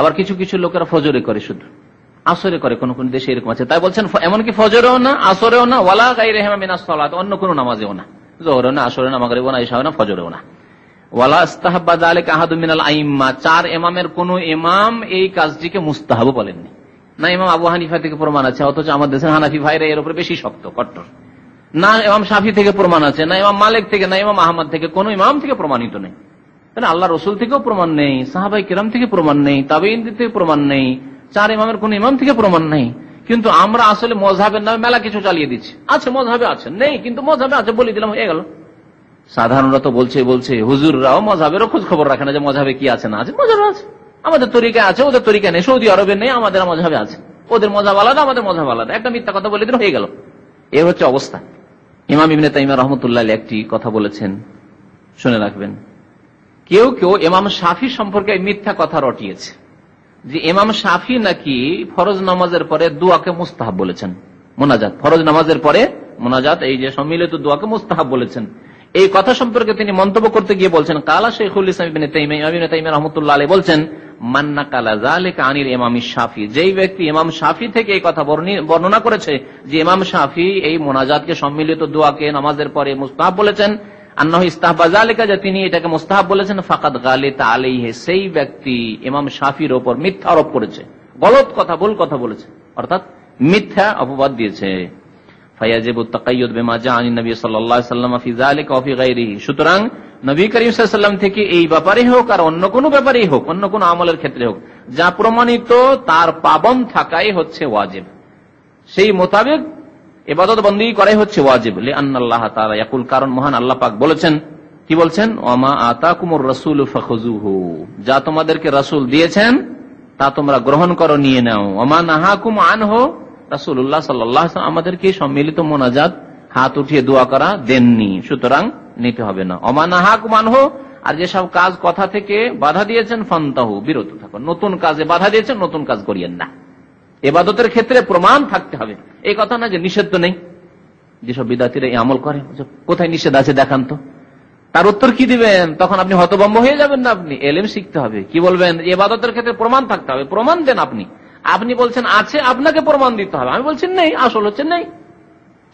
আবার কিছু কিছু লোকেরা ফজরে করে, শুধু আসরে করে, কোন কোন দেশে এরকম আছে। তাই বলছেন এমনকি ফজরেও না, আসরেও না, ওয়ালা গায়রিহা মিনাস সালাত, অন্য কোন নামাজেও না, যোহরে না, আসরে না, মাগরিবে না, ইশাও না, ফজরেও না। ওয়ালা ইস্তাহাব্বা যালিকা আহাদু মিনাল আইম্মা, চার ইমামের কোন ইমাম এই কাজটিকে মুস্তাহাব বলেননি। না ইমাম আবু হানিফা থেকে প্রমাণ আছে, অথচ আমাদের দেশের হানাফি ভাইরা এর উপরে বেশি শক্ত, কট্টর। না ইমাম শাফি থেকে প্রমাণ আছে, না ইমাম মালিক থেকে, না ইমাম আহমদ থেকে, কোন ইমাম থেকে প্রমাণিত নেই। তাহলে আল্লাহ রসুল থেকেও প্রমাণ নেই, সাহাবাই কেরাম থেকে প্রমাণ নেই, তাবেঈন থেকে প্রমাণ নেই, চার ইমামের কোন ইমাম থেকে প্রমাণ নেই। কিন্তু আমরা আসলে মজহাবের নামে মেলা কিছু চালিয়ে দিচ্ছি। আছে মজহাবে আছে, নেই কিন্তু মজহাবে আছে বলে দিলাম, হয়ে গেল। সাধারণত বলছে বলছে হুজুররাও মজহাবেরও খোঁজ খবর রাখে না যে মজহাবে কি আছে না আছে। মজহাবে আছে, আমাদের তরিকায় আছে, ওদের তরিকায় নেই। সৌদি আরবে নেই, আমাদের মজহাবে আছে। ওদের মজহাব আলাদা, আমাদের মজহাব আলাদা। একটা মিথ্যা কথা বলে দিল, হয়ে গেল। এ হচ্ছে অবস্থা। ইমাম ইবনে তাইমিয়া রাহমাতুল্লাহ আলাইহি একটি কথা বলেছেন, শুনে রাখবেন। কেউ কেউ ইমাম শাফি সম্পর্কে মিথ্যা কথা রটিয়েছে যে ইমাম শাফি নাকি ফরজ নামাজের পরে দোয়াকে মুস্তাহাব বলেছেন, মোনাজাত। ফরজ নামাজের পরে মোনাজাত, এই যে সম্মিলিত দোয়াকে মুস্তাহাব বলেছেন। এই কথা সম্পর্কে তিনি মন্তব্য করতে গিয়ে বলছেন, কালা শাইখুল ইসলাম ইবনে তাইমিয়া ইবনে তাইমিয়া রাহমাতুল্লাহ আলাইহি বলছেন, মান নাকালা যালিকা আনিল ইমাম শাফি, যেই ব্যক্তি ইমাম শাফি থেকে এই কথা বর্ণনা করেছে যে ইমাম শাফি এই মোনাজাতকে, সম্মিলিত দোয়াকে নামাজের পরে মুস্তাহাব বলেছেন, আন্নাহু ইস্তাহবা যালিকা, যে তিনি এটাকে মুস্তাহাব বলেছেন, ফাকাদ গালিতা আলাইহি, সেই ব্যক্তি ইমাম শাফির উপর মিথ্যা আরোপ করেছে, গলত কথা, ভুল কথা বলেছে, অর্থাৎ মিথ্যা অপবাদ দিয়েছে। فيجب التقيد بما جاء عن النبي صلى الله عليه وسلم في ذلك وفي غيره, সুতরাং নবী করিম সাল্লাল্লাহু আলাইহি ওয়াসাল্লাম থেকে এই ব্যাপারে হোক আর অন্য কোনো ব্যাপারেই হোক, অন্য কোনো আমলের ক্ষেত্রে হোক, যা প্রমাণিত তার পাবন থাকাই হচ্ছে ওয়াজিব, সেই মোতাবেক ইবাদত বন্দী করাই হচ্ছে ওয়াজিব। لأن الله تعالى يقول, কারণ মহান আল্লাহ পাক বলেছেন, কি বলছেন, ওয়ামা আতাকুমুর রাসূল ফাখুযুহু, যা তোমাদেরকে রাসূল দিয়েছেন তা তোমরা গ্রহণ করো, নিয়ে নাও। ওয়ামা নাহাকুম আনহু, রাসূলুল্লাহ সাল্লাল্লাহু আলাইহি ওয়াসাল্লাম আমাদেরকে সম্মিলিত মোনাজাত, হাত উঠিয়ে দোয়া করা দেননি, সুতরাং নিতে হবে না। অমানাহাকুম আনহু, আর যেসব কাজ কথা থেকে বাধা দিয়েছেন, ফান্তাহু, বিরত থাকো, নতুন কাজে বাধা দিয়েছেন নতুন কাজ করিয়েন না। ইবাদতের ক্ষেত্রে প্রমাণ থাকতে হবে, এই কথা না যে নিষেধ তো নেই। যেসব বিদাতীরা এই আমল করে, কোথায় নিষেধ আছে দেখান তো, তার উত্তর কি দিবেন? তখন আপনি হতভম্ব হয়ে যাবেন না। আপনি এলেম শিখতে হবে, কি বলবেন? ইবাদতের ক্ষেত্রে প্রমাণ থাকতে হবে, প্রমাণ দেন আপনি। আপনি বলছেন আছে, আপনাকে প্রমাণ দিতে হবে। আমি বলছি নেই, আসল হচ্ছে নেই।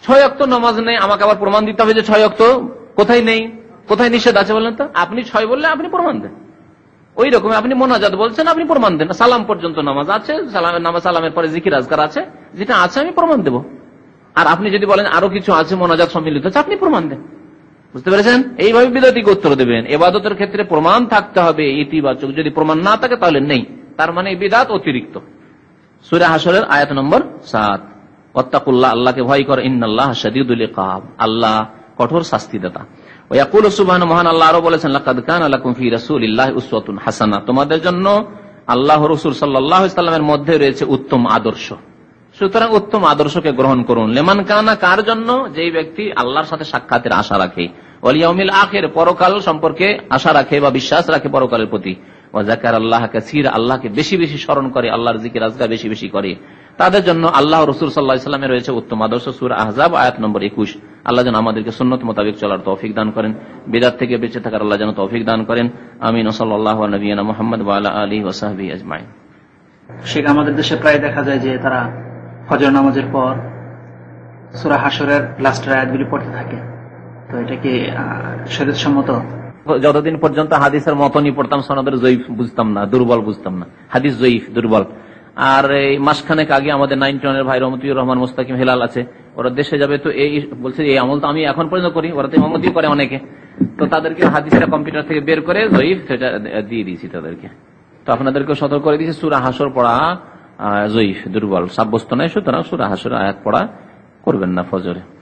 ছয় ওয়াক্ত নামাজ নেই, আমাকে আবার প্রমাণ দিতে হবে যে ছয় ওয়াক্ত কোথায় নেই, কোথায় নিষেধ আছে বলেন তো। আপনি ছয় বললে আপনি প্রমাণ দেন, ওই রকম আপনি মোনাজাত বলছেন, আপনি প্রমাণ দেন। সালাম পর্যন্ত নামাজ আছে, সালামের নামাজ, সালামের পরে জিকির আজকার আছে, যেটা আছে আমি প্রমাণ দেব। আর আপনি যদি বলেন আরো কিছু আছে মোনাজাত সম্মিলিত আছে, আপনি প্রমাণ দেন। বুঝতে পেরেছেন? এইভাবে বিদাতিকে উত্তর দেবেন। ইবাদতের ক্ষেত্রে প্রমাণ থাকতে হবে, ইতিবাচক। যদি প্রমাণ না থাকে তাহলে নেই, তার মানে বিদাত অতিরিক্ত। সূরা হাসরের আয়াত নম্বর সাত, ওয়াত্তাকুল্লাহ, আল্লাহকে ভয় কর, ইন্নাল্লাহ শাদীদুল ইকাব, আল্লাহ কঠোর শাস্তিদাতা। ও ইয়াকুল সুবহানাহু, মহান আল্লাহ আরো বলেছেন, লাকাদ কানা লাকুম ফি রাসূলিল্লাহি উসওয়াতুন হাসানাহ, তোমাদের জন্য আল্লাহর রাসূল সাল্লাল্লাহু আলাইহি সাল্লামের মধ্যে রয়েছে উত্তম আদর্শ, সুতরাং উত্তম আদর্শকে গ্রহণ করুন। লেমান কানা, কার জন্য? যেই ব্যক্তি আল্লাহর সাথে সাক্ষাতের আশা রাখে, ওয়াল ইয়াউমিল আখির, পরকাল সম্পর্কে আশা রাখে বা বিশ্বাস রাখে পরকালের প্রতি, ওয়া যাকারাল্লাহ কাসীরা, আল্লাহকে বেশি বেশি স্মরণ করে, আল্লাহর যিকির আজকার বেশি বেশি করে, তাদের জন্য আল্লাহ রাসূল সাল্লাল্লাহু আলাইহি সাল্লামের রয়েছে উত্তম আদর্শ। সূরা আহজাব আয়াত নম্বর একুশ। আল্লাহ যেন আমাদেরকে সুন্নাত মোতাবেক চলার তৌফিক দান করেন, বিদআত থেকে বেঁচে থাকার আল্লাহ যেন তৌফিক দান করেন। আমিন। ওয়া সাল্লাল্লাহু আলা নবিয়িনা মুহাম্মদ ওয়া আলা আলিহি ওয়া সাহবিহি আজমাইন। শেখ, আমাদের দেশে প্রায় দেখা যায় যে তারা ফজর নামাজের পর সূরা হাশরের লাস্টের আয়াতগুলি পড়তে থাকে, তো এটা কি শরীয়ত সম্মত? যতদিন পর্যন্ত হাদিসের মতনই পড়তাম, সনদের জয়ীফ বুঝতাম না, দুর্বল বুঝতাম না, হাদিস জয়ীফ দুর্বল। আর এই মাসখানেক আগে আমাদের নাইন টেনের ভাই রহমতুল্লাহ রহমান মুস্তাকিম হেলাল আছে, ওরা দেশে যাবে, তো এই বলছে এই আমল তো আমি এখন পর্যন্ত করি, ওরা তো ইমামতি করে অনেকে, তো তাদেরকে হাদিসটা কম্পিউটার থেকে বের করে জয়ীফ সেটা দিয়ে দিয়েছি তাদেরকে। তো আপনাদেরকে সতর্ক করে দিয়েছি, সূরা হাসর পড়া জয়ীফ, দুর্বল, সাব্যস্ত নয়, সুতরাং সূরা হাসর আয়াত পড়া করবেন না ফজরে।